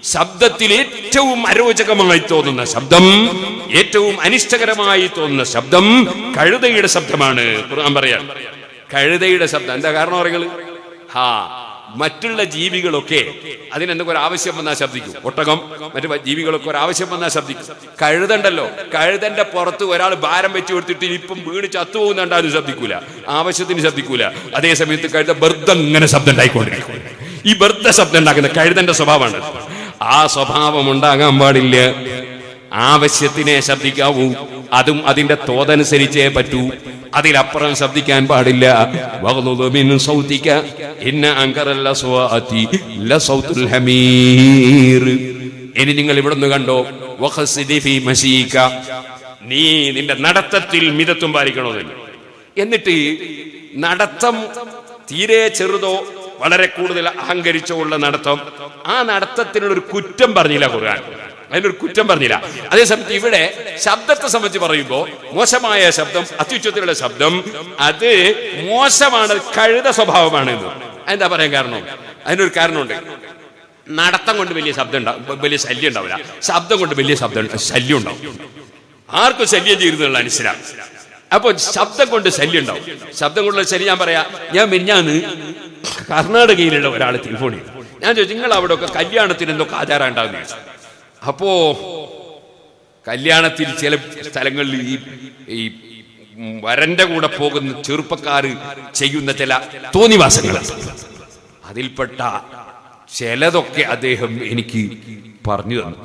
Sabdatil Etum Arojakamaiton, Sabdam, Etum Anistakamaiton, Sabdam, Kaida Sabdaman, Ambaria, Kaida Sabdan, the Garno Ha, Matilda Jibigal, okay. I didn't know what Avashamana Sabdiku, Otagam, Matilda Jibigal, Avashamana Sabdik, Kaida than the law, Kaida than the Porto, where all Baramatur to Tipum, Chatun and Sabdicula, Avashatin Sabdicula, Adesamit to Kaida Burdan and Sabdan Daikon. He birthed the Sabdan like the Kaidan the Sabavan. Ah, Sabhava Mundagam Badilla Avashatine Sabdikavu Adum Adinda Todan Seriche Batu Adilaparan Sabdikan Badilla Wagalomin Sautika Inna Ankara Laswati La Sautul Hamir. Anything a liberal Nugando Wakasidifi Masika Need in the Nadatil Midatum Barikano. In the tea Nadatam Tire Cherudo. വളരെ കൂടുതൽ അഹങ്കരിച്ചുള്ള നടത്തം ആ നടത്തത്തിന് ഒരു കുറ്റം പറഞ്ഞില്ല ഖുർആൻ അതിനൊരു കുറ്റം പറഞ്ഞില്ല അതേ സമയത്ത് ഇവിടെ ശബ്ദത്തെ സംബന്ധിച്ച് പറയുമ്പോൾ മോശമായ ശബ്ദം അത്യുച്ചത്തിലുള്ള ശബ്ദം അത് മോശമാണ് കഴുത സ്വഭാവമാണ് എന്ന് എന്താ പറയാൻ കാരണം അതിനൊരു കാരണമുണ്ട് നടത്തം കൊണ്ട് വലിയ ശബ്ദം ഉണ്ടാവില്ല വലിയ ശല്യം ഉണ്ടാവില്ല ശബ്ദം കൊണ്ട് വലിയ ശല്യം ഉണ്ടാവും ആർക്കും ശല്യം ചെയ്യുന്നുള്ള അനുസരണം അപ്പോൾ ശബ്ദം കൊണ്ട് ശല്യം ഉണ്ടാവും ശബ്ദം കൊണ്ടുള്ള ശല്യം ഞാൻ പറയാ ഞാൻ മിന്നാണ് കർണാടകയിലുള്ള ഒരാൾ ടിഫോണി ഞാൻ ചോദിങ്ങൾ അവിടെയൊക്കെ കല്യാണത്തിന് എന്തൊക്കെ ആചാരം ഉണ്ടാകുന്നു അപ്പോ കല്യാണത്തിൽ ചില സ്ഥലങ്ങളിൽ ഈ വരന്റെ കൂടെ പോകുന്ന ചെറുപ്പക്കാർ ചെയ്യുന്ന ചില തോന്നിവാസങ്ങൾ അതിൽപ്പെട്ട ചിലതൊക്കെ അദ്ദേഹം എനിക്ക് പറഞ്ഞു തന്നു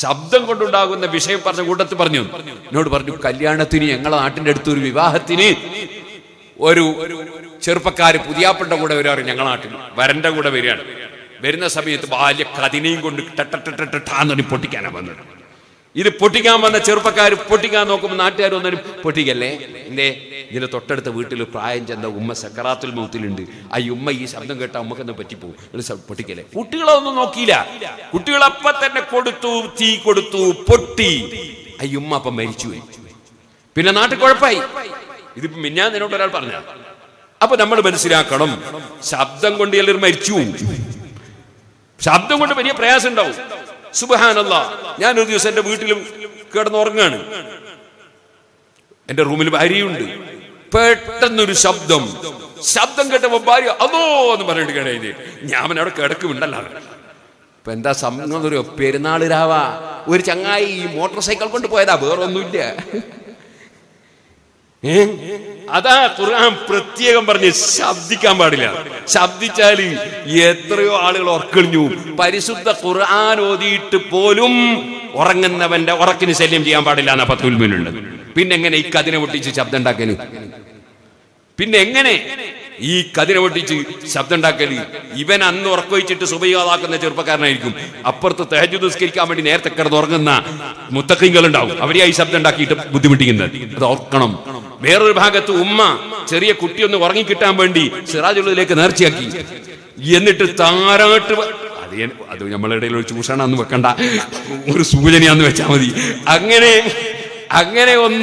ശബ്ദം കൊണ്ടുണ്ടാകുന്ന വിഷയം പറഞ്ഞ കൂട്ടത്തിൽ പറഞ്ഞു എന്നോട് പറഞ്ഞു കല്യാണത്തിന് ഞങ്ങളുടെ നാട്ടിന്റെ അടുത്തൊരു വിവാഹത്തിന് ഒരു Cherpakari Pudiapata would have Yanganati, Varanda would have been Verena Sabit Baja Kadini would Tatan and Poticanaban. Either Potigam and the Cherpakari, Potigano Comanata on the Potigale, and they did a totter the Vitil Pride and the Uma Sakaratul Mutilindi. Ayuma is Abdangatamaka and the Petipu, and it's a particular. Utila no Kila, Utila Patana Kodutu, T Kodutu, Potti, Ayuma Pameritu Pilanata Korpai, the Minyan and Operal Parna. Up at the Mother Bensiria Kadam, Sabdam Gondil made tune. Sabdam would have been a prayers and out. Subhanallah, Yanu, you send a beautiful curtain organ and a room in Bariundi. Pertanu Sabdam, Sabdam get a barrier, although the Maradigan Yamana Kurtakunda. Penta Samnur of Perinali Rava, which Angai motorcycle went to Poeda, on Nudia. Ada Quran Pratyam Barni Sabdika Marilla Sabdi Chali Yetrio Alil or Kunu Parisut the Quran Odi to Polum Orangan Navanda Orakin Selim Diambarilana Patul Minun Pinangani Kadina would teach Sabdan Dakeli Pinangane E Kadina would teach Sabdan Dakeli even Anorkoich to Sobialak and the Jurpakarnaikum Upper to the Hajudus Kilkam in Air the Kardorgana Mutakingalandau Avaria Sabdan Daki to Budimiti in the Orkanum. Where Bagatu Umma, Seria Kutti on the working Kitambandi, Seraju Lake and Archaki, Yenit Tara to Yamalade Chusan and Wakanda, Ursubuni and the Chamadi, Agane on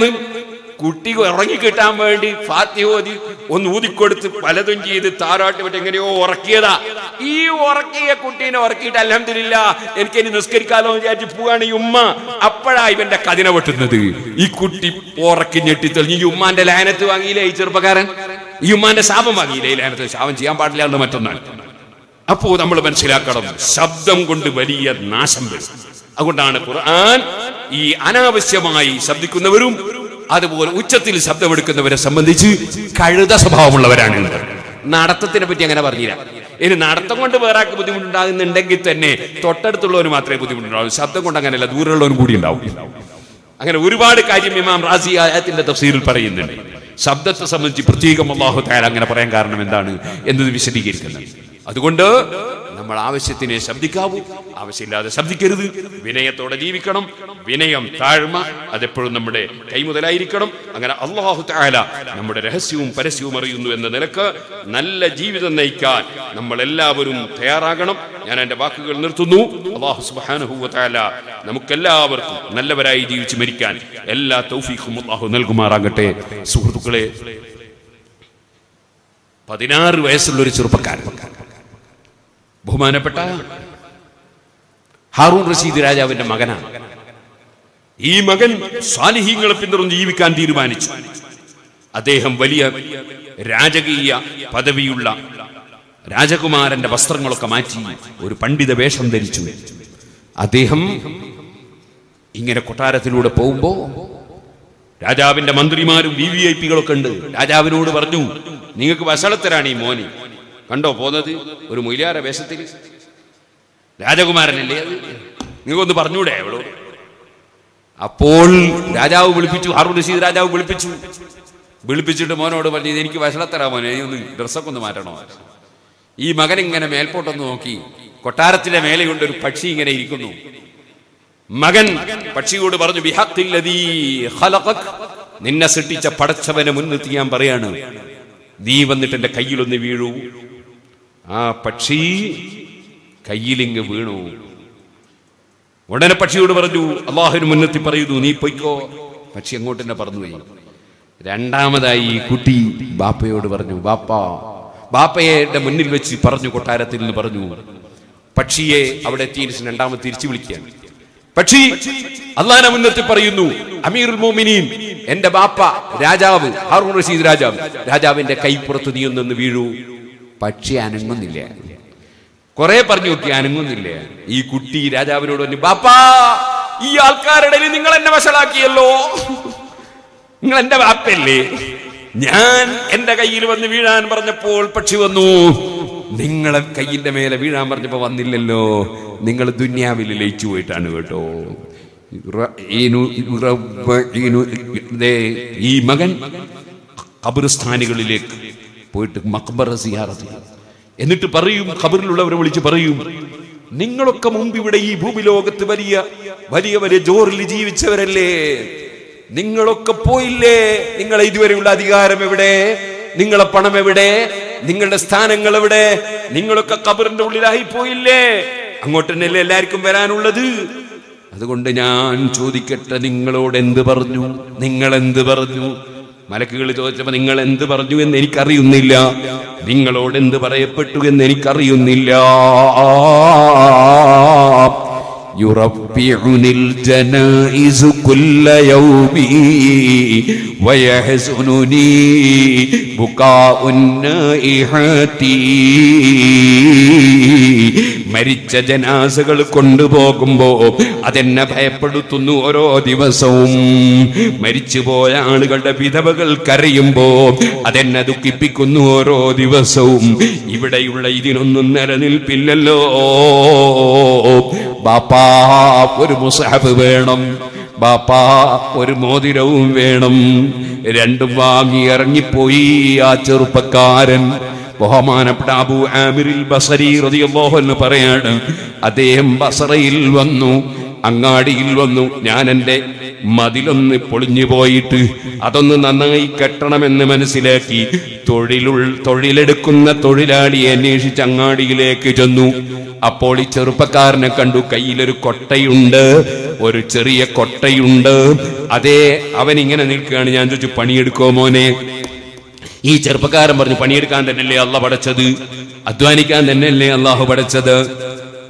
Kutti, Rangi Kitambandi, Fatio, on Woody Kurt, Paladunji, the Tara, Tanganio, or Kira, E. Orkia Kutin or Kita Alhamdulillah, and Kenny Nuskirkalo, Yajipuan Yuma, Upper even the Kadina Watanadi. He could tip or Kinetital, you man the Lana to Angila, Bagaran, you man the Savamagi, and the Savanjiam Badla Matana. Apo the Mulaban Sirakam, Sabdam Gundu Vedi at Nasambis. I go down a Quran. ഈ അനാവശ്യമായി ശബ്ദിക്കുന്നവരും അതുപോലെ ഉച്ചത്തിൽ ശബ്ദമെടുക്കുന്നവരെ സംബന്ധിച്ച് കഴുത സ്വഭാവമുള്ളവരാണ്. നടത്തത്തിനെ പറ്റി അങ്ങനെ പറഞ്ഞില്ല. ഇനി നടത്തം കൊണ്ട് വേറെ ബുദ്ധിമുട്ടുണ്ടാകുന്നുണ്ടെങ്കിൽ തന്നെ തൊട്ടടുത്തുള്ളവന് മാത്രമേ ബുദ്ധിമുട്ടുണ്ടാവും. ശബ്ദം കൊണ്ട് അങ്ങനെയല്ല, ദൂരെയുള്ളവനും കൂടി ഉണ്ടാവും. അങ്ങനെ ഒരുപാട് കാര്യം ഇമാം റാസി ആയത്തിന്റെ തഫ്സീറിൽ പറയുന്നുണ്ട്. ശബ്ദത്തെ സംബന്ധിച്ച് പ്രത്യേകം അല്ലാഹു തആല അങ്ങനെ പറയാൻ കാരണം എന്താണ് എന്നത് വിശദീകരിക്കുന്നത്. അതുകൊണ്ട് നമ്മൾ ആവശ്യത്തിനെ ശബ്ദിക്കാവൂ, ആവശ്യമില്ലാതെ ശബ്ദിക്കരുത്. വിനയത്തോടെ ജീവിക്കണം. വിനയം, താഴ്മ അതെപ്പോഴും നമ്മുടെ കൈമുതലായിരിക്കണം. അങ്ങനെ അല്ലാഹു തആല നമ്മുടെ രഹസ്യവും പരസ്യവും അറിയുന്നു എന്ന നിലക്ക് നല്ല ജീവിതം നയിക്കാൻ നമ്മളെല്ലാവരും തയ്യാറാകണം. ഞാൻ എൻ്റെ വാക്കുകൾ നിർത്തുന്നു. അല്ലാഹു സുബ്ഹാനഹു വ തആല നമുക്കെല്ലാവർക്കും നല്ലവരായി ജീവിച്ച് മരിക്കാൻ എല്ലാ തൗഫീഖും അല്ലാഹു നൽകുമാറാകട്ടെ. സുഹൃത്തുക്കളെ, 16 വയസ്സുള്ളൊരു ചെറുപ്പക്കാരൻ, ബഹുമാനപ്പെട്ട ഹാറൂൺ റഷീദ് രാജാവിന്റെ മകനാണ്. ഈ മകൻ സാലിഹീങ്ങളെ പിന്തുടർന്ന് ജീവിക്കാൻ തീരുമാനിച്ചു. അദ്ദേഹം വലിയ രാജകീയ പദവിയുള്ള രാജകുമാരന്റെ വസ്ത്രങ്ങളൊക്കെ മാറ്റി ഒരു പണ്ഡിത വേഷം ധരിച്ചു. അദ്ദേഹം ഇങ്ങനെ കൊട്ടാരത്തിലൂടെ പോകുമ്പോ രാജാവിന്റെ മന്ത്രിമാരും VVIPകളൊക്കെ ഉണ്ട്. രാജാവിനോട് പറഞ്ഞു, നിങ്ങൾക്ക് വഷളത്തരാണ് ഈ മോനെ, കണ്ടോ പോകുന്നത് ഒരു മുയിലാര വേഷത്തിൽ, രാജകുമാരനല്ലേ, നിങ്ങൾക്കൊന്ന് പറഞ്ഞൂടെ അവളോ. അപ്പോൾ രാജാവ് വിളിപ്പിച്ചു, ഹാറൂൺ റഷീദ് രാജാവ് വിളിപ്പിച്ചിട്ട് മോനോട് പറഞ്ഞു, എനിക്ക് വഷളത്തരാ മോനെ, ഒന്ന് ഡ്രസ്സൊക്കെ ഒന്ന് മാറ്റണോ. ഈ മകൻ ഇങ്ങനെ മേൽപോട്ടൊന്ന് നോക്കി, കൊട്ടാരത്തിലെ മേലെയുണ്ട് ഒരു പക്ഷി ഇങ്ങനെ ഇരിക്കുന്നു. മകൻ പക്ഷിയോട് പറഞ്ഞു, ബിഹഖില്ലദീ ഖലഖക്, നിന്നെ സൃഷ്ടിച്ച പടച്ചവനെ മുൻനിർത്തി ഞാൻ പറയാണ്, നീ വന്നിട്ട് എന്റെ കയ്യിലൊന്ന് വീഴൂ. ആ പക്ഷി കയ്യിലിങ്ങ് വീണു. ഉടനെ പക്ഷിയോട് പറഞ്ഞു, അള്ളാഹുവിന് മുൻനിർത്തി പറയുന്നു, നീ പൊയ്ക്കോ. പക്ഷി അങ്ങോട്ട് തന്നെ പറഞ്ഞു. രണ്ടാമതായി കുട്ടി ബാപ്പയോട് പറഞ്ഞു, ബാപ്പയുടെ മുന്നിൽ വെച്ച് പറഞ്ഞു, കൊട്ടാരത്തിൽ നിന്ന് പറഞ്ഞു. പക്ഷിയെ അവിടെ എത്തിയ രണ്ടാമത് തിരിച്ചു വിളിക്കുകയാണ്. പക്ഷി അള്ളാഹുവിനെ മുൻനിർത്തി പറയുന്നു, അമീറുൽ മോമിനീൻ, എന്റെ ബാപ്പ രാജാവ് ഹാറൂൺ റഷീദ് രാജാവ്, രാജാവിന്റെ കൈപ്പുറത്ത് നീ ഒന്ന് വീഴൂ. പക്ഷി അനങ്ങുന്നില്ല. കുറെ പറഞ്ഞു നോക്കി, അനങ്ങുന്നില്ല. ഈ കുട്ടി രാജാവിനോട് പറഞ്ഞു, ബാപ്പാ, ഈ ആൾക്കാരുടെ നിങ്ങൾ എന്നെ വഷളാക്കിയല്ലോ, നിങ്ങൾ എന്റെ ബാപ്പയല്ലേ, ഞാൻ എന്റെ കയ്യിൽ വന്ന് വീഴാൻ പറഞ്ഞപ്പോൾ പക്ഷി വന്നു, നിങ്ങളെ കയ്യിന്റെ മേലെ വീഴാൻ പറഞ്ഞപ്പോ വന്നില്ലല്ലോ, നിങ്ങൾ ദുന്യാവിൽ ലയിച്ചു പോയിട്ടാണ് കേട്ടോ. ഈ മകൻ ഖബർസ്ഥാനികളിലേക്ക് പോയിട്ട് മഖബറ സിയാറത്ത്, എന്നിട്ട് പറയും, ഖബറിലുള്ളവരെ വിളിച്ച് പറയും, നിങ്ങളൊക്കെ മുമ്പ് ഇവിടെ ഈ ഭൂമിലോകത്ത് വലിയ വലിയ വലിയ ജോറിൽ ജീവിച്ചവരല്ലേ, നിങ്ങളൊക്കെ പോയില്ലേ, നിങ്ങളെ ഇതുവരെയുള്ള അധികാരം എവിടെ, നിങ്ങളെ പണം എവിടെ, നിങ്ങളുടെ സ്ഥാനങ്ങൾ എവിടെ, നിങ്ങളൊക്കെ ഖബറിന്റെ ഉള്ളിലായി പോയില്ലേ, അങ്ങോട്ട് തന്നെയല്ലേ എല്ലാവർക്കും വരാനുള്ളത്. അതുകൊണ്ട് ഞാൻ ചോദിക്കട്ടെ, നിങ്ങളോട് എന്ത് പറഞ്ഞു, നിങ്ങൾ എന്ത് പറഞ്ഞു? മലക്കുകൾ ചോദിച്ചപ്പോൾ നിങ്ങൾ എന്ത് പറഞ്ഞു എന്ന് എനിക്കറിയുന്നില്ല, നിങ്ങളോട് എന്ത് പറയപ്പെട്ടു എന്ന് എനിക്കറിയുന്നില്ല. يربعني الجنائز كل يومي ويحزنني بكاء النائحات മരിച്ച ജനാസകൾ കൊണ്ടുപോകുമ്പോ അതെന്നെ ഭയപ്പെടുത്തുന്നു. ഓരോ ദിവസവും മരിച്ചുപോയ ആളുകളുടെ വിധവകൾ കരയുമ്പോ അതെന്നെ ദുഃഖിപ്പിക്കുന്നു. ഓരോ ദിവസവും ഇവിടെയുള്ള ഇതിനൊന്നും നിലനിൽപ്പില്ലല്ലോ. ബാപ്പാ, ഒരു മുസ്ഹഫ് വേണം, ബാപ്പാ ഒരു മോതിരവും വേണം. രണ്ടും വാങ്ങി ഇറങ്ങിപ്പോയി ആ ചെറുപ്പക്കാരൻ. ബഹുമാനപ്പെട്ട അബൂ ആമിറിൽ ബസരി റളിയല്ലാഹു അൻഹു പറയാണ്, അദ്ദേഹം ബസറയിൽ വന്നു, അങ്ങാടിയിൽ വന്നു. ഞാൻ എൻ്റെ മതിലൊന്ന് പൊളിഞ്ഞു പോയിട്ട് അതൊന്ന് നന്നായി കെട്ടണമെന്ന് മനസ്സിലാക്കി തൊഴിലെടുക്കുന്ന തൊഴിലാളിയെ അന്വേഷിച്ച് അങ്ങാടിയിലേക്ക് ചെന്നു. അപ്പോൾ ഈ ചെറുപ്പക്കാരനെ കണ്ടു, കയ്യിലൊരു കൊട്ടയുണ്ട്, ഒരു ചെറിയ കൊട്ടയുണ്ട്. അതേ അവനിങ്ങനെ നിൽക്കുകയാണ്. ഞാൻ ചോദിച്ചു, പണിയെടുക്കോ മോനെ? ഈ ചെറുപ്പക്കാരൻ പറഞ്ഞു, പണിയെടുക്കാൻ തന്നെയല്ലേ അള്ളാഹു പടച്ചത്, അധ്വാനിക്കാൻ തന്നെയല്ലേ അള്ളാഹു പടച്ചത്,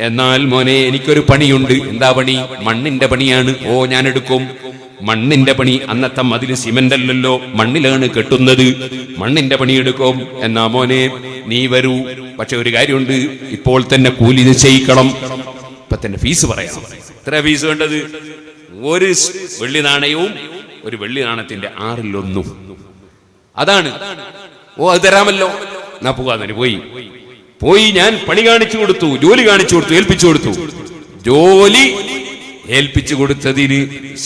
എന്നാൽ മോനെ എനിക്കൊരു പണിയുണ്ട്. എന്താ പണി? മണ്ണിന്റെ പണിയാണ്. ഓ, ഞാൻ എടുക്കും മണ്ണിന്റെ പണി. അന്നത്തെ മതിൽ സിമന്റ് അല്ലല്ലോ, മണ്ണിലാണ് കെട്ടുന്നത്. മണ്ണിന്റെ പണിയെടുക്കും. എന്നാ മോനെ നീ വരൂ, പക്ഷെ ഒരു കാര്യമുണ്ട്, ഇപ്പോൾ തന്നെ കൂലി നിശ്ചയിക്കണം, ഇപ്പൊ തന്നെ ഫീസ് പറയാം. എത്ര ഫീസ് വേണ്ടത്? ഒരു വെള്ളി നാണയവും ഒരു വെള്ളി നാണയത്തിന്റെ 1/6 അതാണ്. ഓ, അത് തരാമല്ലോ, എന്നാ പോകാതെ പോയി പോയി ഞാൻ പണി കാണിച്ചു കൊടുത്തു, ജോലി കാണിച്ചു കൊടുത്തു, ഏൽപ്പിച്ചു കൊടുത്തു. ജോലി ഏൽപ്പിച്ചു കൊടുത്തതിന്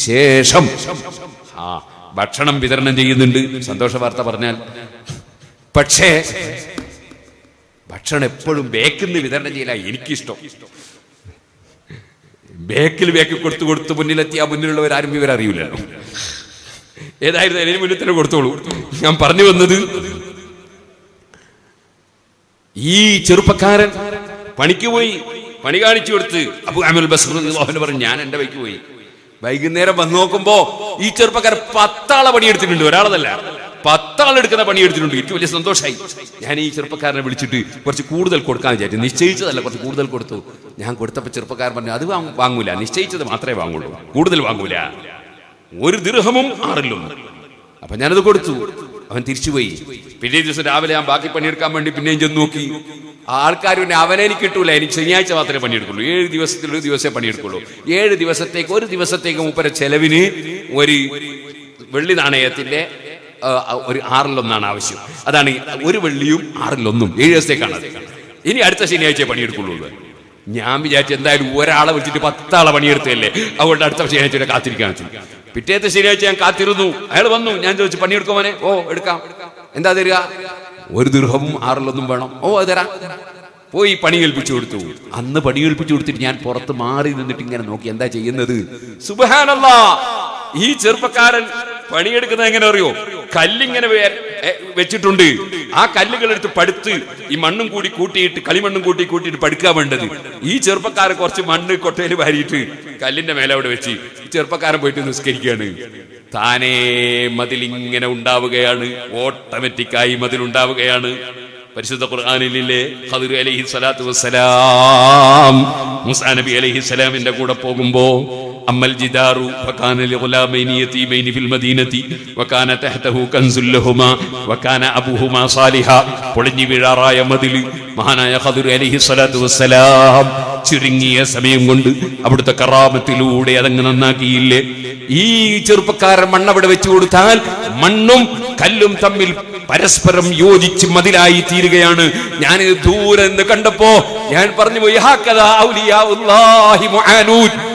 ശേഷം ഭക്ഷണം വിതരണം ചെയ്യുന്നുണ്ട്, സന്തോഷ വാർത്ത പറഞ്ഞാൽ. പക്ഷേ ഭക്ഷണം എപ്പോഴും ബേക്കിന്ന് വിതരണം ചെയ്യില്ല, എനിക്കിഷ്ടം. ബേക്കിൽ ബേക്കിൽ കൊടുത്തു കൊടുത്ത് മുന്നിലെത്തിയ മുന്നിലുള്ളവരാരും ഇവരറിയില്ലല്ലോ. ഏതായിരുന്നു അതിന് മുന്നിൽ തന്നെ കൊടുത്തോളൂ. ഞാൻ പറഞ്ഞു വന്നത്, ഈ ചെറുപ്പക്കാരൻ പണിക്ക് പോയി, പണി കാണിച്ചു കൊടുത്ത് അബൂ അമീർ ബസ്ർ റളിയല്ലാഹു പറഞ്ഞു ഞാൻ എന്റെ വഴിക്ക് പോയി. വൈകുന്നേരം വന്ന് നോക്കുമ്പോ ഈ ചെറുപ്പക്കാരൻ 10 ആളെ പണിയെടുത്തിട്ടുണ്ട്, ഒരാളതല്ല 10 ആളെടുക്കുന്ന പണിയെടുത്തിട്ടുണ്ട്. എനിക്ക് വലിയ സന്തോഷമായി. ഞാൻ ഈ ചെറുപ്പക്കാരനെ വിളിച്ചിട്ട് കുറച്ച് കൂടുതൽ കൊടുക്കാൻ വിചാരിച്ചു, നിശ്ചയിച്ചതല്ല, കുറച്ച് കൂടുതൽ കൊടുത്തു. ഞാൻ കൊടുത്തപ്പോൾ ചെറുപ്പക്കാരൻ പറഞ്ഞു അത് വാങ്ങൂല, നിശ്ചയിച്ചത് മാത്രമേ വാങ്ങുള്ളൂ, കൂടുതൽ വാങ്ങൂല, 1 ദിർഹമും 1/6. അപ്പൊ ഞാനത് കൊടുത്തു. അവൻ തിരിച്ചുപോയി. പിറ്റേ ദിവസം രാവിലെ ഞാൻ ബാക്കി പണിയെടുക്കാൻ വേണ്ടി പിന്നെയും ചെന്ന് നോക്കി. ആൾക്കാർ പിന്നെ അവനെ എനിക്ക് കിട്ടൂല, എനിക്ക് ശനിയാഴ്ച മാത്രമേ പണിയെടുക്കുള്ളൂ, 7 ദിവസത്തിൽ 1 ദിവസമേ പണിയെടുക്കുള്ളൂ. 7 ദിവസത്തേക്ക് 1 ദിവസത്തേക്ക് മൂപ്പരെ ചെലവിന് ഒരു വെള്ളി നാണയത്തിന്റെ 1/6 ആവശ്യം. അതാണ് 1 വെള്ളിയും 1/6. 7 ദിവസത്തേക്കാണ്. ഇനി അടുത്ത ശനിയാഴ്ച പണിയെടുക്കുള്ളൂ. ഞാൻ വിചാരിച്ചു എന്തായാലും ഒരാളെ വിളിച്ചിട്ട് 10 ആളെ പണിയെടുത്തല്ലേ, അതുകൊണ്ട് അടുത്ത ശനിയാഴ്ച കാത്തിരിക്കാൻ. പിറ്റേത്തെ ശനിയാഴ്ച ഞാൻ കാത്തിരുന്നു. അയാൾ വന്നു. ഞാൻ ചോദിച്ചു പണിയെടുക്കുമോനെ? ഓ എടുക്കാം. എന്താ തരിക? 1 ദിർഹമും 1/6 വേണം. ഓ അത് തരാം. പോയി പണി ഏൽപ്പിച്ചു കൊടുത്തു. അന്ന് പണി ഏൽപ്പിച്ചു കൊടുത്തിട്ട് ഞാൻ പുറത്ത് മാറി നിന്നിട്ട് ഇങ്ങനെ നോക്കി എന്താ ചെയ്യുന്നത്. സുബ്ഹാനല്ലാഹ്, ഈ ചെറുപ്പക്കാരൻ പണിയെടുക്കുന്നത് എങ്ങനെ അറിയോ? കല്ലിങ്ങനെ വെച്ചിട്ടുണ്ട്. ആ കല്ലുകളെടുത്ത് പടുത്ത് ഈ മണ്ണും കൂടി കൂട്ടിയിട്ട്, കളിമണ്ണും കൂട്ടിയിട്ട് പടുക്കാൻ വേണ്ടത്. ഈ ചെറുപ്പക്കാരൻ കുറച്ച് മണ്ണ് കൊട്ടയിൽ വാരിയിട്ട് കല്ലിന്റെ മേലെ അവിടെ വെച്ച് ചെറുപ്പക്കാരൻ പോയിട്ട് നിസ്കരിക്കുകയാണ്. താനേ മതിലിങ്ങനെ ഉണ്ടാവുകയാണ്, ഓട്ടോമാറ്റിക്കായി മതിലുണ്ടാവുകയാണ്. പരിശുദ്ധ ഖുർആനിലെ ഖദിർ അലൈഹി സ്വലാത്തു വസ്സലാം മൂസാ നബി അലൈഹി സലാമിന്റെ കൂടെ പോകുമ്പോ അമ്മൽ ജിദാറു വകാന ലിഗുലാമൈനി യതീമൈനി ഫിൽ മദീനതി വകാന തഹ്തഹു കൻസുൽ ലഹുമാ വകാന അബൂഹുമാ സാലിഹാ. പൊളിഞ്ഞു വീഴാറായ മതിൽ മഹാനായ ഖദിർ അലൈഹി സ്വലാത്തു വസ്സലാം ചുരുങ്ങിയ സമയം കൊണ്ട് അവിടുത്തെ കറാമത്തിലൂടെ അതങ്ങ് നന്നാക്കിയില്ലേ. ഈ ചെറുപ്പക്കാരൻ മണ്ണവിടെ വെച്ചു കൊടുത്താൽ മണ്ണും കല്ലും തമ്മിൽ പരസ്പരം യോജിച്ച് മതിലായി തീരുകയാണ്. ഞാൻ ദൂരെ നിന്ന് കണ്ടപ്പോ ഞാൻ പറഞ്ഞു പോയി,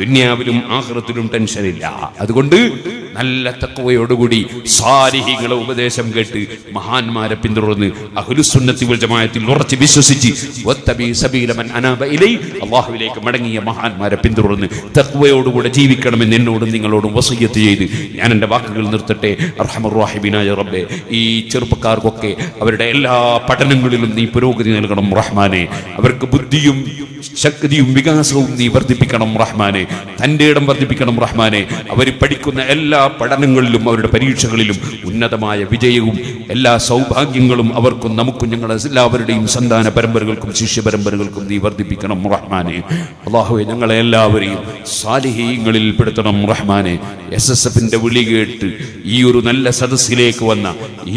ദുനിയാവിലും ആഖിറത്തിലും ടെൻഷനില്ല. അതുകൊണ്ട് നല്ല തഖ്വയോടുകൂടി സാലിഹികളെ ഉപദേശം കേട്ട് മഹാന്മാരെ പിന്തുടർന്ന് അഹ്ലുസുന്നത്തി വൽ ജമാഅത്തിൽ ഉറച്ച് വിശ്വസിച്ച് വത്തബി സബീല മൻ അനാബ ഇലൈ അല്ലാഹുവിലേക്ക് മടങ്ങിയ മഹാന്മാരെ പിന്തുടർന്ന് തഖ്വയോടുകൂടി ജീവിക്കണമെന്ന് എന്നോടും നിങ്ങളോടും വസിയ്യത്ത് ചെയ്ത് ഞാൻ എൻ്റെ വാക്കുകൾ നിർത്തട്ടെ. അർഹമർ റഹീമിനായ റബ്ബേ, ഈ ചെറുപ്പക്കാർക്കൊക്കെ അവരുടെ എല്ലാ പഠനങ്ങളിലും നീ പുരോഗതി നൽകണം റഹ്മാനെ. അവർക്ക് ബുദ്ധിയും ശക്തിയും വികാസവും നീ വർദ്ധിപ്പിക്കണം റഹ്മാനെ, തൻ്റെ ഇടം വർദ്ധിപ്പിക്കണം റഹ്മാനെ. അവർ പഠിക്കുന്ന എല്ലാ പഠനങ്ങളിലും അവരുടെ പരീക്ഷകളിലും ഉന്നതമായ വിജയവും എല്ലാ സൗഭാഗ്യങ്ങളും അവർക്കും നമുക്കും ഞങ്ങളുടെ എല്ലാവരുടെയും സന്താന പരമ്പരകൾക്കും ശിഷ്യ പരമ്പരകൾക്കും നീ വർദ്ധിപ്പിക്കണം റഹ്മാനെ. അല്ലാഹുവേ, ഞങ്ങളെ എല്ലാവരെയും സാലിഹീങ്ങളിൽ പെടുത്തണം റഹ്മാനെ. SSFന്റെ വിളി കേട്ട് ഈ ഒരു നല്ല സദസ്സിലേക്ക് വന്ന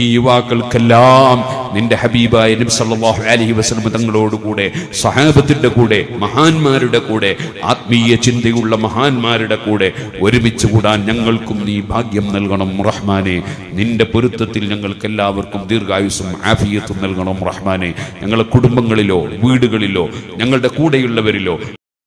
ഈ യുവാക്കൾക്കെല്ലാം നിന്റെ ഹബീബായ നബി സല്ലല്ലാഹു അലൈഹി വസല്ലം തങ്ങളോടുകൂടെ, സഹാബത്തിന്റെ കൂടെ, മഹാന്മാരുടെ കൂടെ, ആത്മീയ ചിന്തയുള്ള മഹാന്മാരുടെ കൂടെ ഒരുമിച്ച് കൂടാൻ ഞങ്ങൾക്കും നീ ഭാഗ്യം നൽകണം റഹ്മാനെ. നിന്റെ പൊരുത്തത്തിൽ ഞങ്ങൾക്ക് എല്ലാവർക്കും ദീർഘായുസ്സും ആഫിയത്തും നൽകണം റഹ്മാനെ. ഞങ്ങളുടെ കുടുംബങ്ങളിലോ വീടുകളിലോ ഞങ്ങളുടെ കൂടെയുള്ളവരിലോ